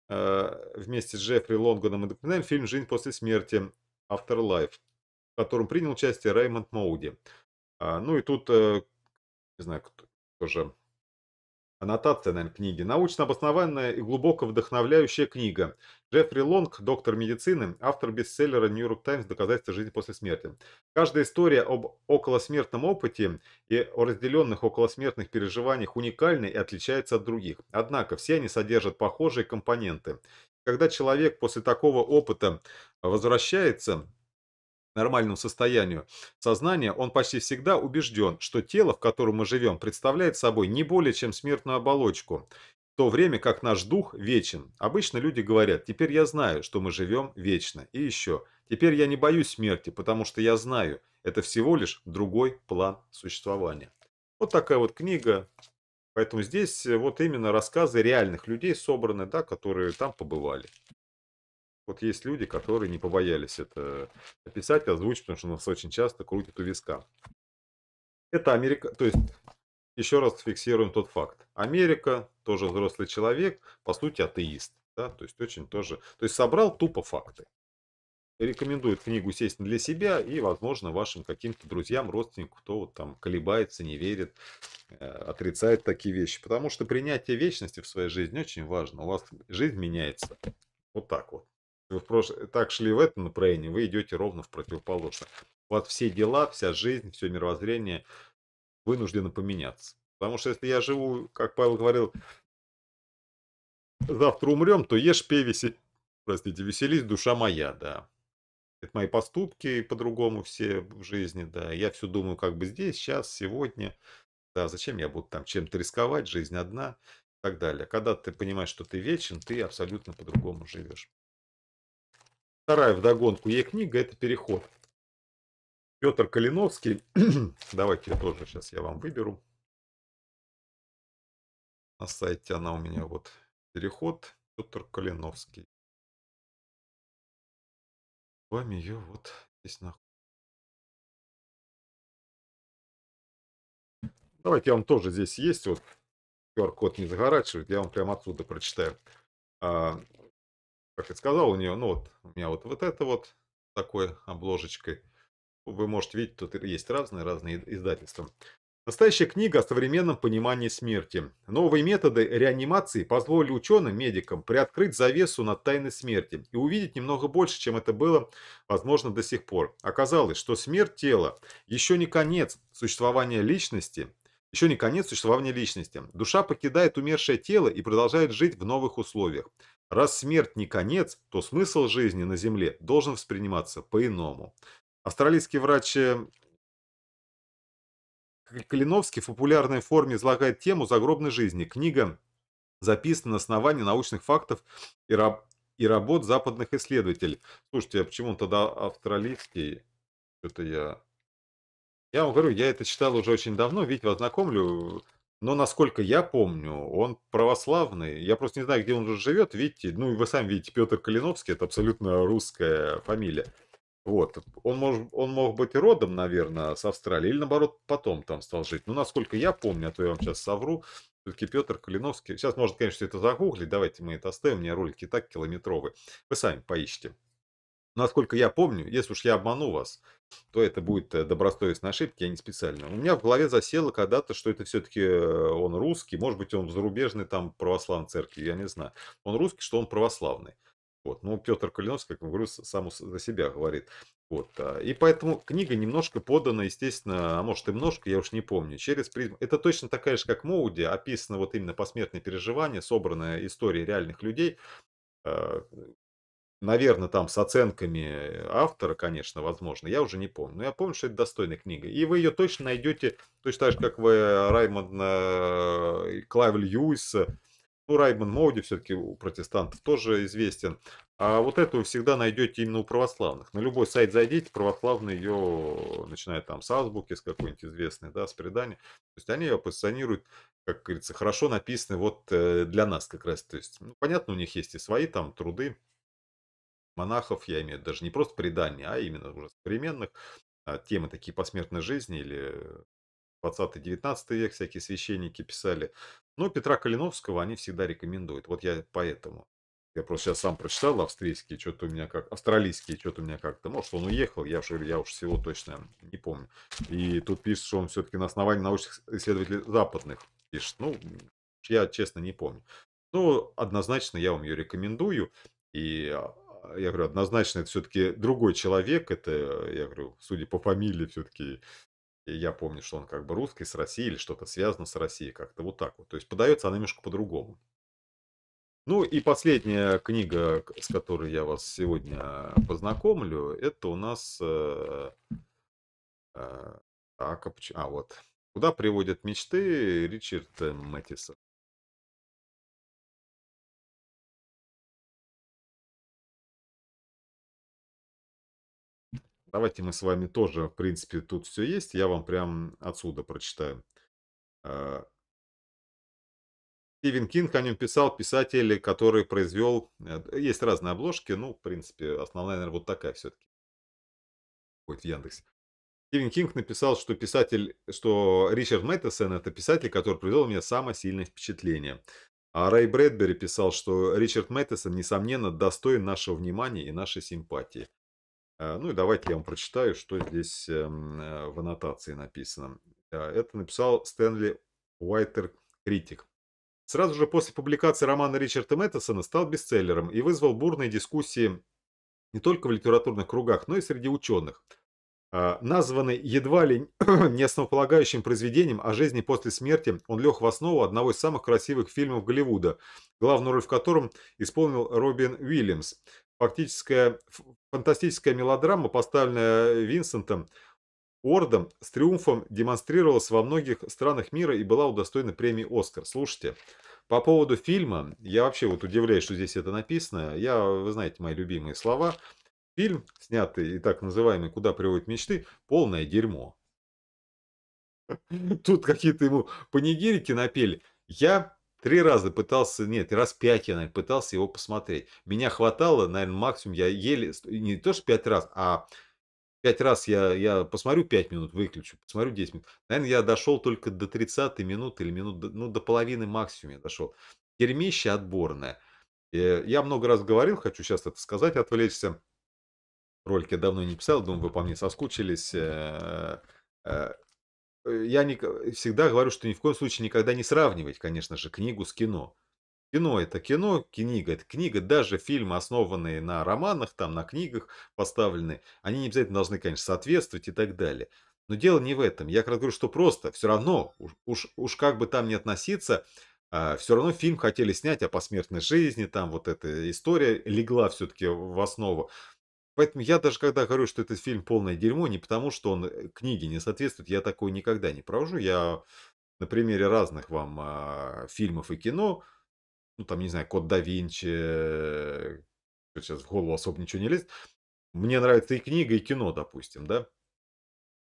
вместе с Джеффри Лонгоном и документальный фильм «Жизнь после смерти. Afterlife», в котором принял участие Рэймонд Моуди. Ну и тут, не знаю, кто же, аннотация, наверное, книги. Научно обоснованная и глубоко вдохновляющая книга. Джеффри Лонг, доктор медицины, автор бестселлера New York Times «Доказательства жизни после смерти». Каждая история об околосмертном опыте и о разделенных околосмертных переживаниях уникальна и отличается от других. Однако все они содержат похожие компоненты. Когда человек после такого опыта возвращается к нормальному состоянию сознания, он почти всегда убежден, что тело, в котором мы живем, представляет собой не более чем смертную оболочку, в то время как наш дух вечен. Обычно люди говорят: «Теперь я знаю, что мы живем вечно». И еще: «Теперь я не боюсь смерти, потому что я знаю, это всего лишь другой план существования». Вот такая вот книга. Поэтому здесь вот именно рассказы реальных людей собраны, да, которые там побывали. Вот есть люди, которые не побоялись это описать, озвучить, потому что нас очень часто крутят у виска. Это Америка, то есть еще раз фиксируем тот факт. Америка, тоже взрослый человек, по сути атеист. Да? То есть очень тоже, то есть собрал тупо факты. Рекомендует книгу, естественно, для себя и, возможно, вашим каким-то друзьям, родственникам, кто вот там колебается, не верит, отрицает такие вещи. Потому что принятие вечности в своей жизни очень важно. У вас жизнь меняется вот так вот. Вы так шли в этом направлении, вы идете ровно в противоположное. Вот все дела, вся жизнь, все мировоззрение вынуждено поменяться. Потому что если я живу, как Павел говорил, завтра умрем, то ешь, пей, веселись, душа моя, да. Это мои поступки по-другому все в жизни, да. Я все думаю как бы здесь, сейчас, сегодня. Да, зачем я буду там чем-то рисковать, жизнь одна и так далее. Когда ты понимаешь, что ты вечен, ты абсолютно по-другому живешь. Вторая вдогонку ей книга — это «Переход». Пётр Калиновский. Давайте я тоже сейчас я вам выберу. На сайте она у меня вот. «Переход», Пётр Калиновский. С вами ее вот здесь находится. Давайте я вам тоже здесь есть. Вот QR-код не загорачивает. Я вам прямо отсюда прочитаю. Как я сказал, у нее, ну вот, у меня вот это вот такой обложечкой. Вы можете видеть, тут есть разные издательства. Настоящая книга о современном понимании смерти. Новые методы реанимации позволили ученым, медикам приоткрыть завесу над тайной смерти и увидеть немного больше, чем это было возможно до сих пор. Оказалось, что смерть тела еще не конец существования личности, Еще не конец существования личности. Душа покидает умершее тело и продолжает жить в новых условиях. Раз смерть не конец, то смысл жизни на Земле должен восприниматься по-иному. Австралийский врач Калиновский в популярной форме излагает тему загробной жизни. Книга записана на основании научных фактов и работ западных исследователей. Слушайте, а почему он тогда австралийский? Что-то я вам говорю, я это читал уже очень давно, видите, вас знакомлю, но насколько я помню, он православный, я просто не знаю, где он уже живет, видите, ну и вы сами видите, Пётр Калиновский, это абсолютно русская фамилия. Вот, он мог быть и родом, наверное, с Австралии, или наоборот, потом там стал жить. Ну, насколько я помню, а то я вам сейчас совру, все-таки Пётр Калиновский, сейчас можно, конечно, это загуглить, давайте мы это оставим, у меня ролики и так километровые, вы сами поищите. Насколько я помню, если уж я обману вас, то это будет добросовестная ошибка, я не специально. У меня в голове засело когда-то, что это все-таки он русский, может быть, он в зарубежной там православной церкви, я не знаю. Он русский, что он православный. Вот. Ну, Пётр Калиновский, как я говорю, сам за себя говорит. Вот. И поэтому книга немножко подана, естественно, а может и немножко, я уж не помню, через призму. Это точно такая же, как Моуди, описано вот именно посмертные переживания, собранная история реальных людей. Наверное, там с оценками автора, конечно, возможно. Я уже не помню. Но я помню, что это достойная книга. И вы ее точно найдете, точно так же, как вы Рэймонда, Клайва Льюиса. Ну, Рэймонд Моуди все-таки у протестантов тоже известен. А вот эту вы всегда найдете именно у православных. На любой сайт зайдите, православные ее начинают там с азбуки, с какой-нибудь известной, да, с предания. То есть они ее позиционируют, как говорится, хорошо написаны вот для нас как раз. То есть, ну, понятно, у них есть и свои там труды. Монахов, я имею в виду, даже не просто предания, а именно уже современных, темы такие посмертной жизни, или 20-19 век всякие священники писали. Но Петра Калиновского они всегда рекомендуют. Вот я поэтому. Я просто сейчас сам прочитал австрийские, что-то у меня как... Австралийские, что-то у меня как-то... Может, он уехал, я уж всего точно не помню. И тут пишет, что он все-таки на основании научных исследователей западных пишет. Ну, я, честно, не помню. Но однозначно я вам ее рекомендую. И... Я говорю, однозначно, это все-таки другой человек. Это, я говорю, судя по фамилии, все-таки я помню, что он как бы русский, с Россией, или что-то связано с Россией, как-то вот так вот. То есть подается она немножко по-другому. Ну и последняя книга, с которой я вас сегодня познакомлю, это у нас... вот. «Куда приводят мечты» Ричард Матесон. Давайте мы с вами тоже, в принципе, тут все есть. Я вам прям отсюда прочитаю. Стивен Кинг о нем писал, писатель, который произвел... Есть разные обложки, ну, в принципе, основная, наверное, вот такая все-таки. Хоть в Яндексе. Стивен Кинг написал, что писатель, что Ричард Матесон — это писатель, который произвел у меня самое сильное впечатление. А Рэй Брэдбери писал, что Ричард Матесон, несомненно, достоин нашего внимания и нашей симпатии. Ну и давайте я вам прочитаю, что здесь в аннотации написано. Это написал Стэнли Уайтер, критик. Сразу же после публикации романа Ричарда Матесона стал бестселлером и вызвал бурные дискуссии не только в литературных кругах, но и среди ученых. Названный едва ли не основополагающим произведением о жизни после смерти, он лег в основу одного из самых красивых фильмов Голливуда, главную роль в котором исполнил Робин Уильямс. Фантастическая мелодрама, поставленная Винсентом Уордом, с триумфом демонстрировалась во многих странах мира и была удостоена премии «Оскар». Слушайте, по поводу фильма, я вообще вот удивляюсь, что здесь это написано. Вы знаете мои любимые слова. Фильм, снятый и так называемый «Куда приводят мечты», полное дерьмо. Тут какие-то ему панигирики напели. Я... раз пять я, наверное, пытался его посмотреть. Меня хватало, наверное, максимум, я еле, не то что 5 раз, а 5 раз я посмотрю 5 минут, выключу, посмотрю 10 минут. Наверное, я дошел только до 30 минут или минут, ну, до половины максимум я дошел. Дерьмище отборное. Я много раз говорил, хочу сейчас это сказать, отвлечься. Ролик я давно не писал, думаю, вы по мне соскучились. Я всегда говорю, что ни в коем случае никогда не сравнивать, конечно же, книгу с кино. Кино — это кино, книга — это книга. Даже фильмы, основанные на романах, там, на книгах поставлены, они не обязательно должны, конечно, соответствовать и так далее. Но дело не в этом. Я как раз говорю, что просто все равно, уж как бы там ни относиться, все равно фильм хотели снять о посмертной жизни, там вот эта история легла все-таки в основу. Поэтому я даже когда говорю, что этот фильм полное дерьмо, не потому, что он книге не соответствует, я такое никогда не провожу. Я на примере разных вам фильмов и кино, ну там, не знаю, Код да Винчи, сейчас в голову особо ничего не лезет. Мне нравится и книга, и кино, допустим, да.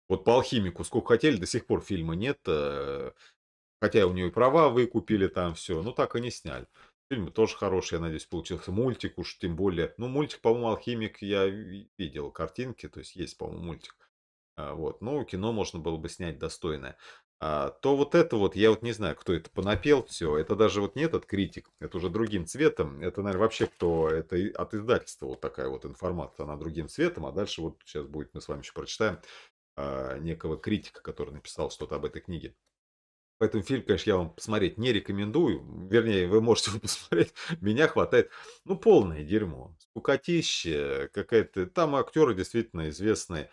Вот по «Алхимику» сколько хотели, до сих пор фильма нет. Хотя у нее и права выкупили там все, но так и не сняли. Фильм тоже хороший, я надеюсь, получился. Мультик уж тем более. Ну, мультик, по-моему, «Алхимик» я видел, картинки, то есть есть, по-моему, мультик. Вот, но кино можно было бы снять достойное. То вот это вот, я вот не знаю, кто это понапел, все. Это даже вот не этот критик, это уже другим цветом. Это, наверное, вообще кто, это от издательства вот такая вот информация, она другим цветом. А дальше вот сейчас будет, мы с вами еще прочитаем некого критика, который написал что-то об этой книге. Поэтому фильм, конечно, я вам посмотреть не рекомендую. Вернее, вы можете его посмотреть. Меня хватает. Ну, полное дерьмо. Скукотище какая-то. Там актеры действительно известные.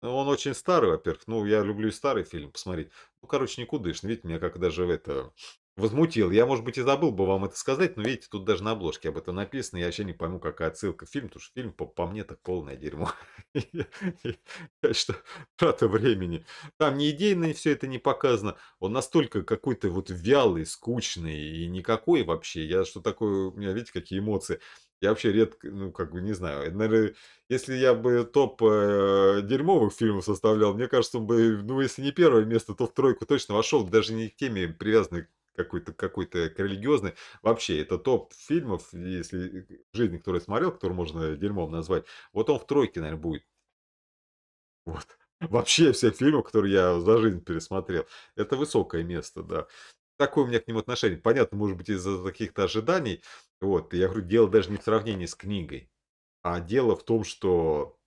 Он очень старый, во-первых. Ну, я люблю и старый фильм посмотреть. Ну, короче, никудышный. Видите, меня как даже это возмутил. Я, может быть, и забыл бы вам это сказать, но, видите, тут даже на обложке об этом написано. Я вообще не пойму, какая отсылка к фильму, потому что фильм, по мне, так полное дерьмо. Я считаю, трата времени. Там не идейно все это не показано. Он настолько какой-то вот вялый, скучный и никакой вообще. Я что такое, у меня, видите, какие эмоции. Я вообще редко, ну, как бы, не знаю. Наверное, если я бы топ дерьмовых фильмов составлял, мне кажется, он бы, ну, если не первое место, то в тройку точно вошел, даже не к теме, привязанной какой-то к религиозной. Вообще, это топ фильмов, если жизнь, которую я смотрел, которую можно дерьмом назвать, вот он в тройке, наверное, будет. Вот. Вообще, все фильмы, которые я за жизнь пересмотрел, это высокое место, да. Такое у меня к нему отношение. Понятно, может быть, из-за каких-то ожиданий. Вот, я говорю, дело даже не в сравнении с книгой, а дело в том, что...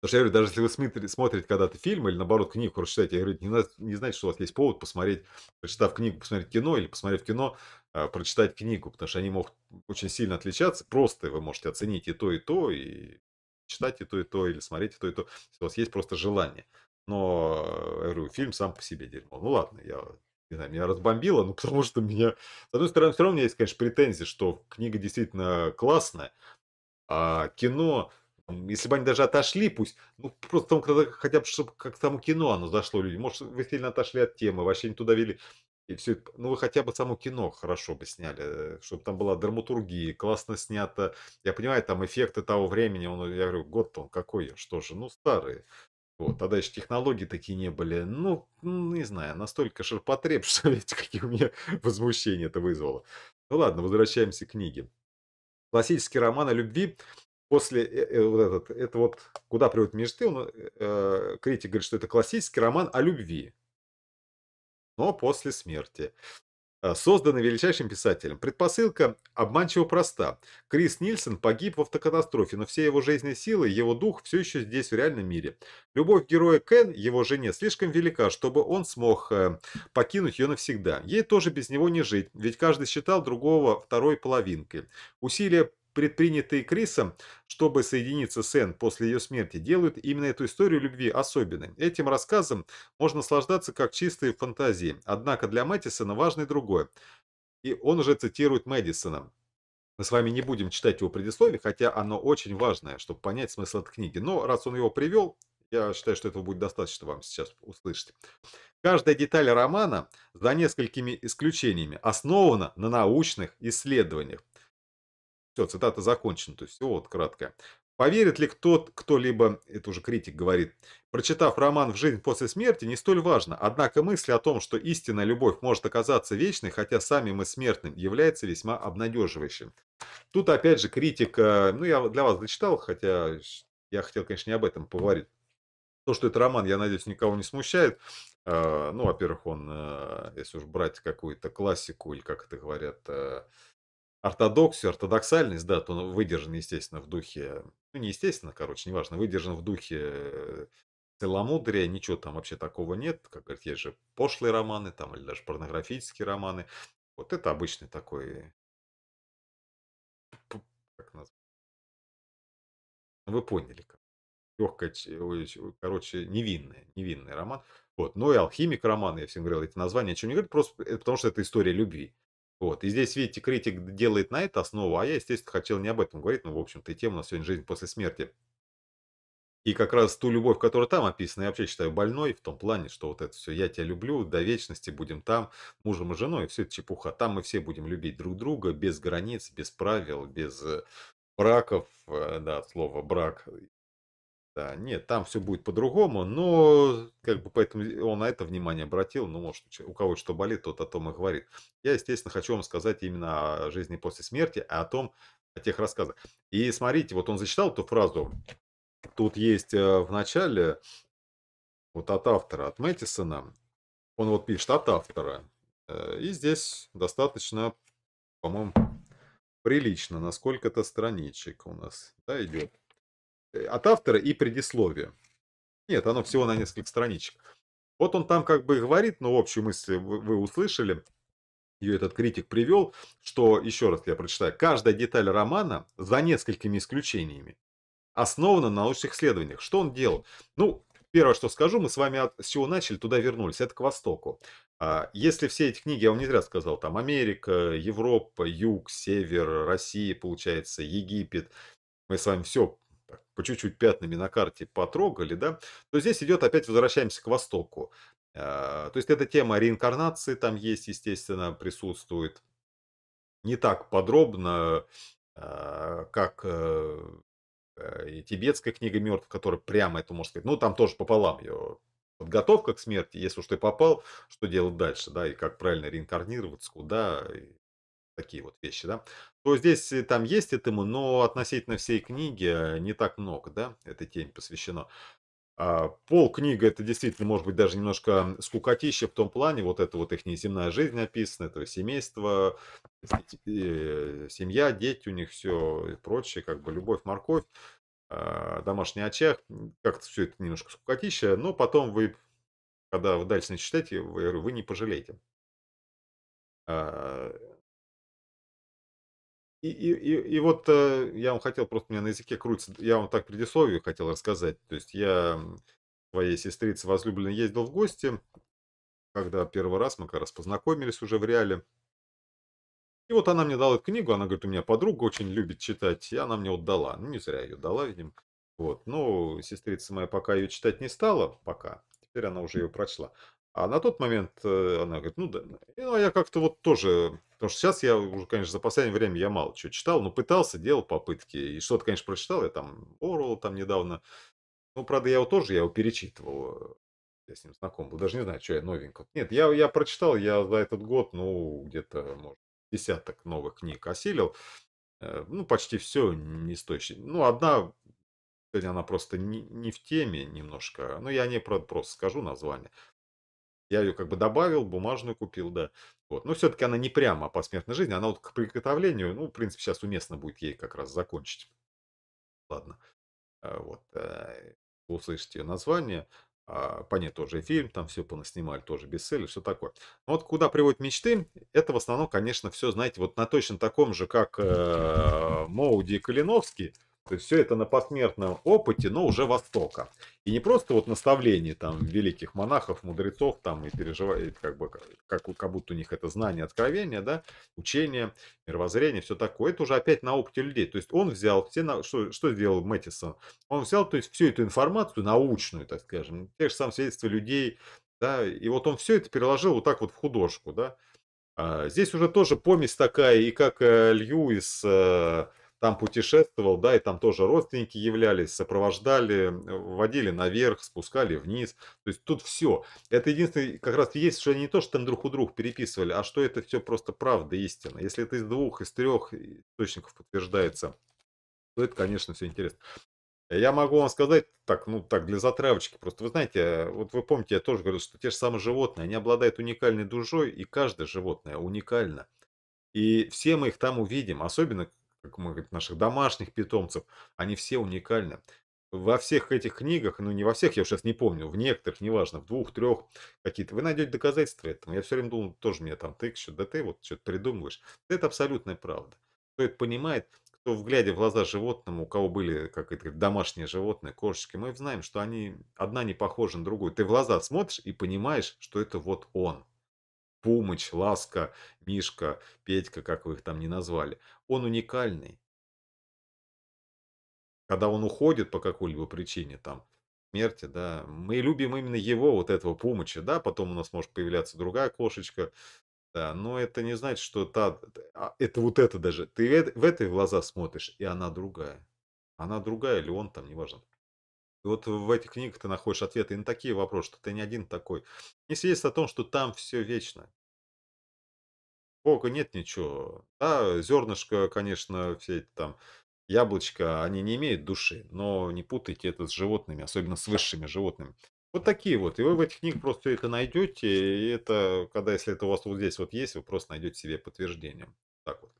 Потому что я говорю, даже если вы смотрите когда-то фильм или, наоборот, книгу прочитаете, я говорю, не значит, что у вас есть повод посмотреть, прочитав книгу, посмотреть кино, или, посмотрев кино, прочитать книгу, потому что они могут очень сильно отличаться. Просто вы можете оценить и то, и читать и то, или смотреть и то, если у вас есть просто желание. Но, я говорю, фильм сам по себе дерьмо. Ну, ладно, я... Не знаю, меня разбомбило, ну, потому что меня... С одной стороны, все равно у меня есть, конечно, претензии, что книга действительно классная, а кино, если бы они даже отошли, пусть, ну, просто там, когда, хотя бы, чтобы как тому кино оно зашло, люди, может, вы сильно отошли от темы, вообще не туда вели, и все, ну, вы хотя бы само кино хорошо бы сняли, чтобы там была драматургия, классно снято, я понимаю, там эффекты того времени, он, я говорю, год-то он какой, что же, ну, старые. Вот, тогда еще технологии такие не были. Ну, не знаю, настолько ширпотреб, что видите, какие у меня возмущения это вызвало. Ну ладно, возвращаемся к книге. Классический роман о любви. После это вот «Куда приводят мечты», он, критик говорит, что это классический роман о любви. Но после смерти. Созданный величайшим писателем. Предпосылка обманчиво проста. Крис Нильсен погиб в автокатастрофе, но все его жизненные силы, его дух все еще здесь в реальном мире. Любовь героя Кен, его жене, слишком велика, чтобы он смог покинуть ее навсегда. Ей тоже без него не жить, ведь каждый считал другого второй половинкой. Усилия, предпринятые Крисом, чтобы соединиться с Энн после ее смерти, делают именно эту историю любви особенной. Этим рассказом можно наслаждаться как чистой фантазией. Однако для Матисона важно и другое. И он уже цитирует Мэдисона. Мы с вами не будем читать его предисловие, хотя оно очень важное, чтобы понять смысл этой книги. Но раз он его привел, я считаю, что этого будет достаточно вам сейчас услышать. Каждая деталь романа, за несколькими исключениями, основана на научных исследованиях. Все, цитата закончена, то есть все вот краткое. Поверит ли кто-либо, это уже критик говорит, прочитав роман «В жизнь после смерти», не столь важно. Однако мысль о том, что истинная любовь может оказаться вечной, хотя сами мы смертны, является весьма обнадеживающим. Тут опять же критик, ну я для вас зачитал, хотя я хотел, конечно, не об этом поговорить. То, что это роман, я надеюсь, никого не смущает. Ну, во-первых, он, если уж брать какую-то классику или, как это говорят, ортодоксию, ортодоксальность, да, то он выдержан, естественно, в духе, ну, не естественно, короче, неважно, выдержан в духе целомудрия, ничего там вообще такого нет, как говорят, есть же пошлые романы, там, или даже порнографические романы, вот это обычный такой, как назвать, вы поняли, короче, невинный роман. Вот. Ну и «Алхимик» роман, я всем говорил, эти названия ничего не говорю, просто потому что это история любви. Вот. И здесь, видите, критик делает на это основу, а я, естественно, хотел не об этом говорить, но, в общем-то, и тема у нас сегодня «Жизнь после смерти». И как раз ту любовь, которая там описана, я вообще считаю больной в том плане, что вот это все «я тебя люблю», «до вечности будем там», «мужем и женой», все это чепуха. Там мы все будем любить друг друга без границ, без правил, без браков, да, слово «брак». Да, нет, там все будет по-другому, но как бы поэтому он на это внимание обратил, ну, может, у кого что болит, тот о том и говорит. Я, естественно, хочу вам сказать именно о жизни после смерти, а о том, о тех рассказах. И смотрите, вот он зачитал эту фразу, тут есть в начале, вот от автора, от Матесона, он вот пишет от автора, и здесь достаточно, по-моему, прилично, на сколько-то страничек у нас, да, идет. От автора и предисловие. Нет, оно всего на несколько страничек. Вот он там как бы говорит, но общую мысль вы услышали, ее этот критик привел, что, еще раз я прочитаю, каждая деталь романа, за несколькими исключениями, основана на научных исследованиях. Что он делал? Ну, первое, что скажу, мы с вами с чего начали, туда вернулись, это к Востоку. Если все эти книги, я вам не зря сказал, там Америка, Европа, Юг, Север, Россия, получается, Египет, мы с вами все по чуть-чуть пятнами на карте потрогали, да, то здесь идет, опять возвращаемся к Востоку. То есть эта тема реинкарнации там есть, естественно, присутствует не так подробно, как и тибетская книга мертвых, которая прямо, это можно сказать, ну там тоже пополам ее подготовка к смерти, если уж ты попал, что делать дальше, да, и как правильно реинкарнироваться, куда, и такие вот вещи, да, то здесь там есть этому, но относительно всей книги не так много, да, этой теме посвящено. Пол книги это действительно, может быть, даже немножко скукотища в том плане, вот это вот их неземная жизнь описана, это семейство, семья, дети у них все и прочее, как бы любовь, морковь, домашний очаг, как-то все это немножко скукотища, но потом вы, когда вы дальше начитаете, вы не пожалеете. И вот я вам хотел, просто у меня на языке крутится, я вам так предисловие хотел рассказать. То есть я своей сестрице возлюбленной ездил в гости, когда первый раз мы как раз познакомились уже в реале. И вот она мне дала эту книгу, она говорит, у меня подруга очень любит читать, и она мне вот дала. Ну, не зря ее дала, видимо. Вот. Ну, сестрица моя пока ее читать не стала, пока. Теперь она уже ее прочла. А на тот момент она говорит, ну да, ну, а я как-то вот тоже, потому что сейчас я уже, конечно, за последнее время я мало чего читал, но пытался, делал попытки, и что-то, конечно, прочитал, я там Оруэлла там недавно, ну, правда, я его тоже, я его перечитывал, я с ним знаком был, даже не знаю, что я новенького. Нет, я прочитал, я за этот год, ну, где-то, может, десяток новых книг осилил, ну, почти все не стоящее, ну, одна... Она просто не в теме немножко. Ну, я не просто скажу название. Я ее как бы добавил, бумажную купил, да. Вот. Но все-таки она не прямо о посмертной жизни. Она вот к приготовлению, ну, в принципе, сейчас уместно будет ей как раз закончить. Ладно. Вот. Вы услышите ее название. По ней тоже фильм, там все понаснимали, тоже бестселлер, все такое. Но вот «Куда приводят мечты», это в основном, конечно, все, знаете, вот на точно таком же, как Моуди и Калиновский. То есть все это на посмертном опыте, но уже Востока. И не просто вот наставление там великих монахов, мудрецов там и переживает, как бы, как будто у них это знание, откровение, да, учение, мировоззрение, все такое. Это уже опять на опыте людей. То есть он взял, все, что сделал Матесон? Он взял, то есть всю эту информацию научную, так скажем, те же самые свидетельства людей, да, и вот он все это переложил вот так вот в художку, да. Здесь уже тоже помесь такая, и как Льюис... Там путешествовал, да, и там тоже родственники являлись, сопровождали, водили наверх, спускали вниз. То есть тут все. Это единственное, как раз есть, что они не то, что там друг у друга переписывали, а что это все просто правда, истина. Если это из двух, из трех источников подтверждается, то это, конечно, все интересно. Я могу вам сказать, так, ну, так, для затравочки, просто вы знаете, вот вы помните, я тоже говорил, что те же самые животные, они обладают уникальной душой, и каждое животное уникально. И все мы их там увидим, особенно... как мы говорим, наших домашних питомцев, они все уникальны. Во всех этих книгах, ну не во всех, я уже сейчас не помню, в некоторых, неважно, в двух-трех какие-то, вы найдете доказательства этому. Я все время думал, тоже мне там тыкаешь, да ты вот что-то придумываешь. Это абсолютная правда. Кто это понимает, что, глядя в глаза животному, у кого были, как это, домашние животные, кошечки, мы знаем, что они одна не похожа на другую. Ты в глаза смотришь и понимаешь, что это вот он. Пумыч, Ласка, Мишка, Петька, как вы их там не назвали. Он уникальный. Когда он уходит по какой-либо причине, там, смерти, да, мы любим именно его, вот этого Пумыча, да, потом у нас может появляться другая кошечка, да, но это не значит, что та, это вот это даже, ты в этой глаза смотришь, и она другая, или он там, неважно. И вот в этих книгах ты находишь ответы и на такие вопросы, что ты не один такой. Не свидетельство о том, что там все вечно. Бога нет ничего, да, зернышко, конечно, все эти там... Яблочко, они не имеют души, но не путайте это с животными, особенно с высшими животными. Вот такие вот. И вы в этих книгах просто все это найдете, и это, когда, если это у вас вот здесь вот есть, вы просто найдете себе подтверждение. Так вот.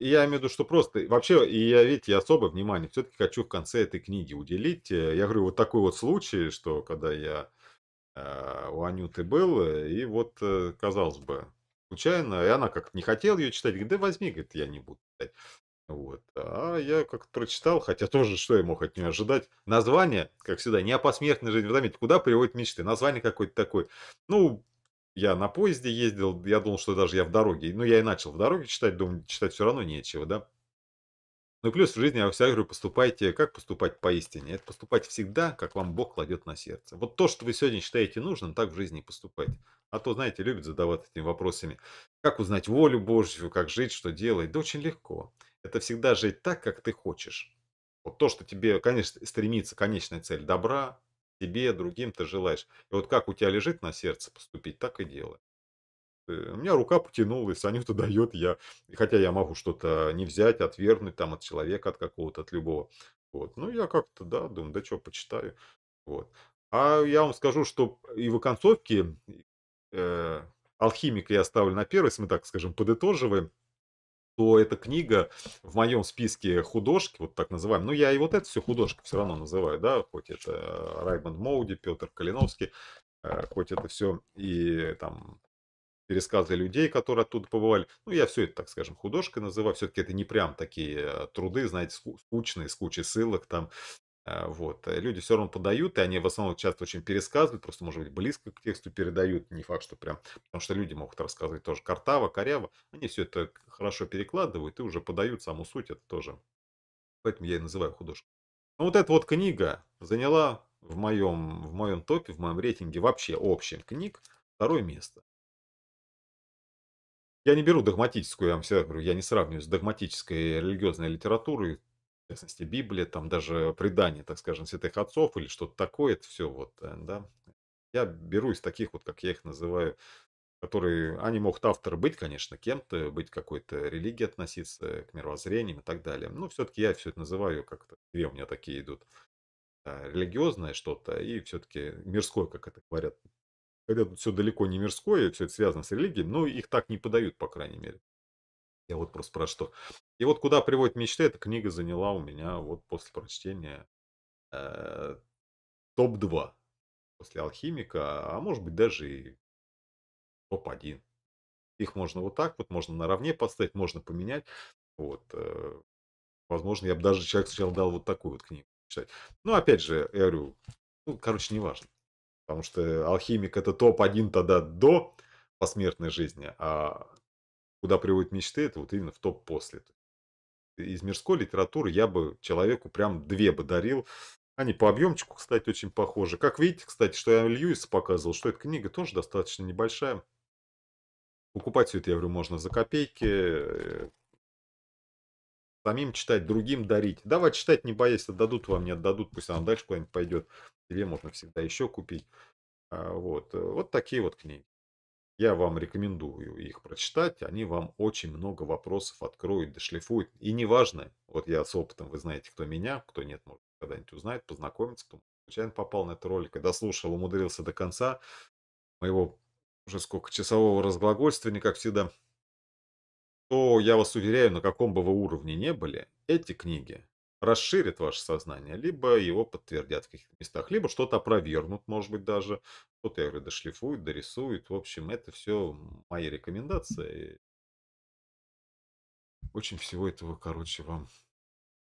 И я имею в виду, что просто, вообще, и я, видите, я особое внимание все-таки хочу в конце этой книги уделить. Я говорю, вот такой вот случай, что когда я у Анюты был, и вот, казалось бы, случайно, и она как-то не хотела ее читать, говорит, да возьми, говорит, я не буду читать. Вот. А я как-то прочитал, хотя тоже, что я мог от нее ожидать. Название, как всегда, не о посмертной жизни, вы заметите, куда приводят мечты, название какое-то такое. Ну, я на поезде ездил, я думал, что даже я в дороге, ну, я и начал в дороге читать, думаю, читать все равно нечего, да. Ну, плюс в жизни я всегда говорю, поступайте, как поступать поистине, это поступать всегда, как вам Бог кладет на сердце. Вот то, что вы сегодня считаете нужным, так в жизни и поступайте. А то, знаете, любят задаваться этими вопросами. Как узнать волю Божью, как жить, что делать? Да очень легко. Это всегда жить так, как ты хочешь. Вот то, что тебе, конечно, стремится, конечная цель добра, тебе, другим ты желаешь. И вот как у тебя лежит на сердце поступить, так и делай. У меня рука потянулась, Анюта дает, я, хотя я могу что-то не взять, отвергнуть там от человека, от какого-то, от любого. Вот. Ну, я как-то, да, думаю, да что, почитаю. Вот. А я вам скажу, что и в оконцовке «Алхимика» я ставлю на первый, если мы так, скажем, подытоживаем, то эта книга в моем списке художки, вот так называемая, ну, я и вот это все художка все равно называю, да, хоть это Рэймонд Моуди, Пётр Калиновский, хоть это все и там... пересказы людей, которые оттуда побывали. Ну, я все это, так скажем, художкой называю. Все-таки это не прям такие труды, знаете, скучные, с кучей ссылок там. Вот. Люди все равно подают, и они в основном часто очень пересказывают, просто, может быть, близко к тексту передают. Не факт, что прям... Потому что люди могут рассказывать тоже картаво, коряво. Они все это хорошо перекладывают и уже подают саму суть, это тоже. Поэтому я и называю художкой. Но вот эта вот книга заняла в моем топе, в моем рейтинге вообще общем книг второе место. Я не беру догматическую, я вам всегда говорю, я не сравниваю с догматической религиозной литературой, в частности, Библия, там даже предания, так скажем, святых отцов или что-то такое, это все вот, да. Я беру из таких вот, как я их называю, которые, они могут авторы быть, конечно, кем-то, быть какой-то религией относиться, к мировоззрениям и так далее. Но все-таки я все это называю как-то, две у меня такие идут, религиозное что-то и все-таки мирское, как это говорят. Когда тут все далеко не мирское, все это связано с религией, но их так не подают, по крайней мере. Я вот просто про что. И вот «Куда приводят мечты» эта книга заняла у меня вот после прочтения топ-2. После «Алхимика», а может быть даже и топ-1. Их можно вот так вот, можно наравне поставить, можно поменять. Вот. Возможно, я бы даже человеку сначала дал вот такую вот книгу читать. Но опять же, я говорю, ну, короче, неважно. Потому что «Алхимик» — это топ-1 тогда до посмертной жизни, а «Куда приводят мечты» — это вот именно в топ после. Из мирской литературы я бы человеку прям две бы дарил. Они по объемчику, кстати, очень похожи. Как видите, кстати, что я Льюиса показывал, что эта книга тоже достаточно небольшая. Покупать все это, я говорю, можно за копейки. Самим читать, другим дарить. Давай читать, не боясь, отдадут вам, не отдадут, пусть она дальше куда-нибудь пойдет. Тебе можно всегда еще купить. Вот. Вот такие вот книги. Я вам рекомендую их прочитать. Они вам очень много вопросов откроют, дошлифуют. И неважно, вот я с опытом, вы знаете, кто меня, кто нет, может, когда-нибудь узнает, познакомится, кто случайно попал на этот ролик и дослушал, умудрился до конца моего уже сколько часового разглагольствования, как всегда, то я вас уверяю, на каком бы вы уровне не были, эти книги расширят ваше сознание, либо его подтвердят в каких-то местах, либо что-то опровергнут, может быть, даже. Кто-то, я говорю, дошлифует, дорисует. В общем, это все мои рекомендации. Очень всего этого, короче, вам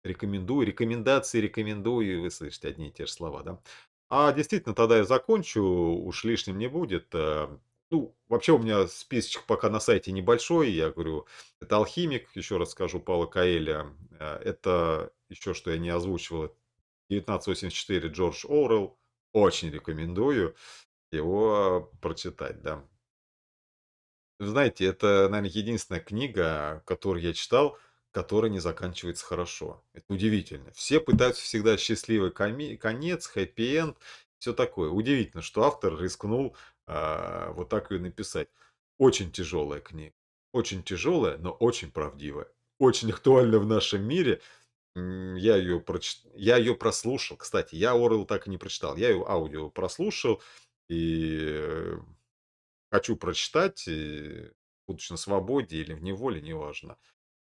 рекомендую. Рекомендации рекомендую, и вы слышите одни и те же слова, да? А действительно, тогда я закончу, уж лишним не будет. Ну, вообще у меня списочек пока на сайте небольшой, я говорю, это «Алхимик», еще раз скажу, Павла Коэльо, это еще, что я не озвучивал, 1984 Джордж Оруэлл, очень рекомендую его прочитать, да. Вы знаете, это, наверное, единственная книга, которую я читал, которая не заканчивается хорошо. Это удивительно. Все пытаются всегда счастливый конец, хэппи-энд, все такое. Удивительно, что автор рискнул вот так ее написать. Очень тяжелая книга. Очень тяжелая, но очень правдивая. Очень актуальна в нашем мире. Я ее прослушал. Кстати, я Оруэлла так и не прочитал. Я ее аудио прослушал. И хочу прочитать. И, будучи на свободе или в неволе, неважно.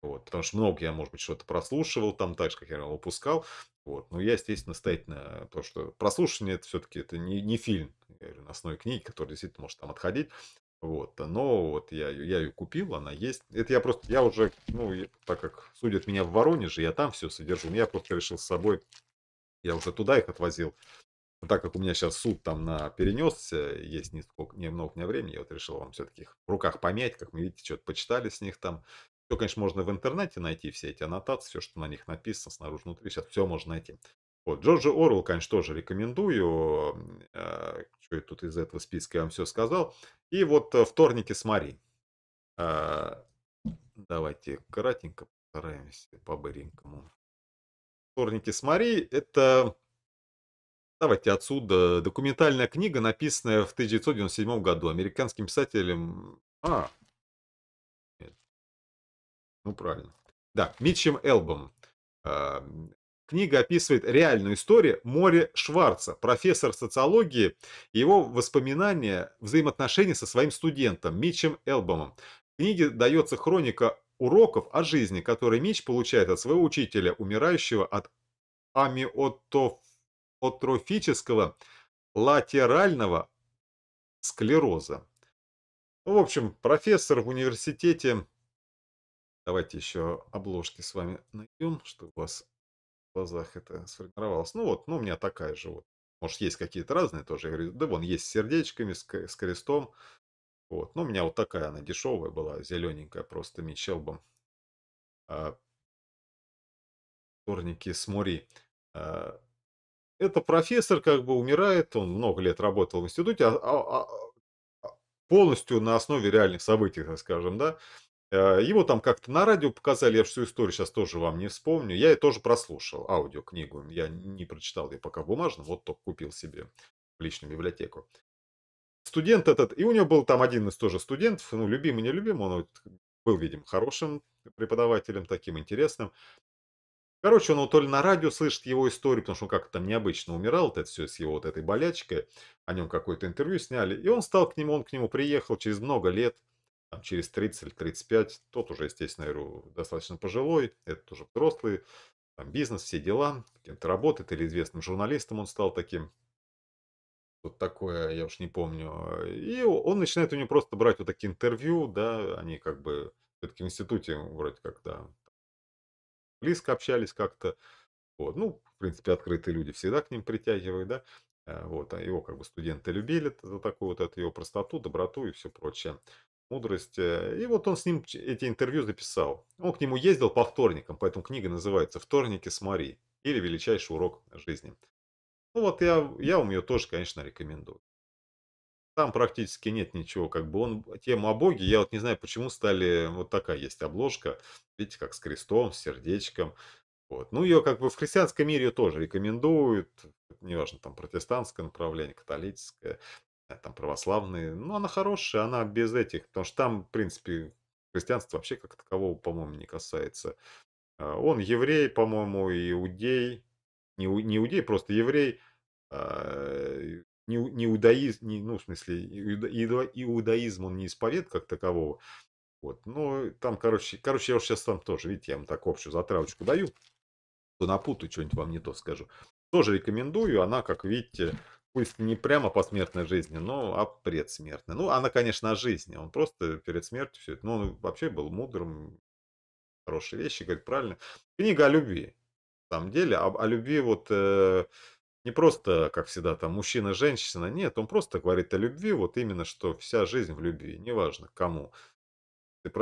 Вот, потому что много я, может быть, что-то прослушивал, там так же, как я упускал. Вот. Но я, естественно, настоятельно то, что прослушивание, это все-таки это не фильм, я говорю, на основе книги, который действительно может там отходить. Вот. Но вот я ее купил, она есть. Это я просто, я уже, ну, так как судят меня в Воронеже, я там все содержу. Я просто решил с собой, я уже туда их отвозил. Но так как у меня сейчас суд там перенесся, есть немного дня времени, я вот решил вам все-таки их в руках помять. Как мы видите, что-то почитали с них там. Все, конечно, можно в интернете найти, все эти аннотации, все, что на них написано, снаружи, внутри, сейчас все можно найти. Вот, Джорджа Оруэлла, конечно, тоже рекомендую. Что я тут из этого списка, я вам все сказал. И вот «Вторники с Мари». Давайте кратенько постараемся по-быренькому. «Вторники с Мари» — это, давайте отсюда, документальная книга, написанная в 1997 году американским писателем... Ну, правильно. Да, Митчем Элбом. Книга описывает реальную историю Мори Шварца, профессора социологии, и его воспоминания, взаимоотношения со своим студентом Митчем Элбомом. В книге дается хроника уроков о жизни, которые Митч получает от своего учителя, умирающего от амиотрофического латерального склероза. Ну, в общем, профессор в университете... Давайте еще обложки с вами найдем, чтобы у вас в глазах это сформировалось. Ну вот, ну у меня такая же вот. Может, есть какие-то разные тоже. Я говорю, да вон, есть с сердечками, с крестом. Вот, ну у меня вот такая она дешевая была, зелененькая просто, Митч Элбом. «Вторники с Мори». Это профессор как бы умирает, он много лет работал в институте, полностью на основе реальных событий, так скажем, да. Его там как-то на радио показали, я всю историю сейчас тоже вам не вспомню. Я ее тоже прослушал, аудиокнигу. Я не прочитал ее пока бумажно, вот только купил себе в личную библиотеку. Студент этот, и у него был там один из тоже студентов, ну, любимый, нелюбимый, он был, видимо, хорошим преподавателем, таким интересным. Короче, он вот то ли на радио слышит его историю, потому что он как-то там необычно умирал, вот это все с его вот этой болячкой, о нем какое-то интервью сняли, и он стал к нему, он к нему приехал через много лет, там, через 30 или 35, тот уже, естественно, я говорю, достаточно пожилой, этот уже взрослый, там, бизнес, все дела, кем-то работает, или известным журналистом он стал таким, вот такое, я уж не помню. И он начинает у него просто брать вот такие интервью, да, они как бы все-таки в институте вроде как, да, близко общались как-то, вот, ну, в принципе, открытые люди всегда к ним притягивают, да, вот, а его как бы студенты любили за такую вот эту его простоту, доброту и все прочее. Мудрость. И вот он с ним эти интервью записал. Он к нему ездил по вторникам, поэтому книга называется «Вторники с Мари» или «Величайший урок жизни». Ну вот я вам ее тоже, конечно, рекомендую. Там практически нет ничего, как бы он, тему о Боге, я вот не знаю, почему стали, вот такая есть обложка, видите, как с крестом, с сердечком. Вот. Ну ее как бы в христианском мире ее тоже рекомендуют, неважно, там протестантское направление, католическое, там православные, но она хорошая, она без этих, потому что там, в принципе, христианство вообще как такового, по-моему, не касается. Он еврей, по-моему, иудей, не иудей, просто еврей, не иудаизм, ну, в смысле, иудаизм он не исповедует как такового. Вот, ну, там, короче, я уже сейчас там тоже, видите, я вам так общую затравочку даю, то напутаю, что-нибудь вам не то скажу. Тоже рекомендую, она, как видите, пусть не прямо по смертной жизни, но а предсмертной. Ну, она, конечно, о жизни. Он просто перед смертью все это. Ну, он вообще был мудрым, хорошие вещи, говорит правильно. Книга о любви, на самом деле, о любви вот не просто, как всегда, там мужчина-женщина, нет, он просто говорит о любви, вот именно, что вся жизнь в любви, неважно кому. Ты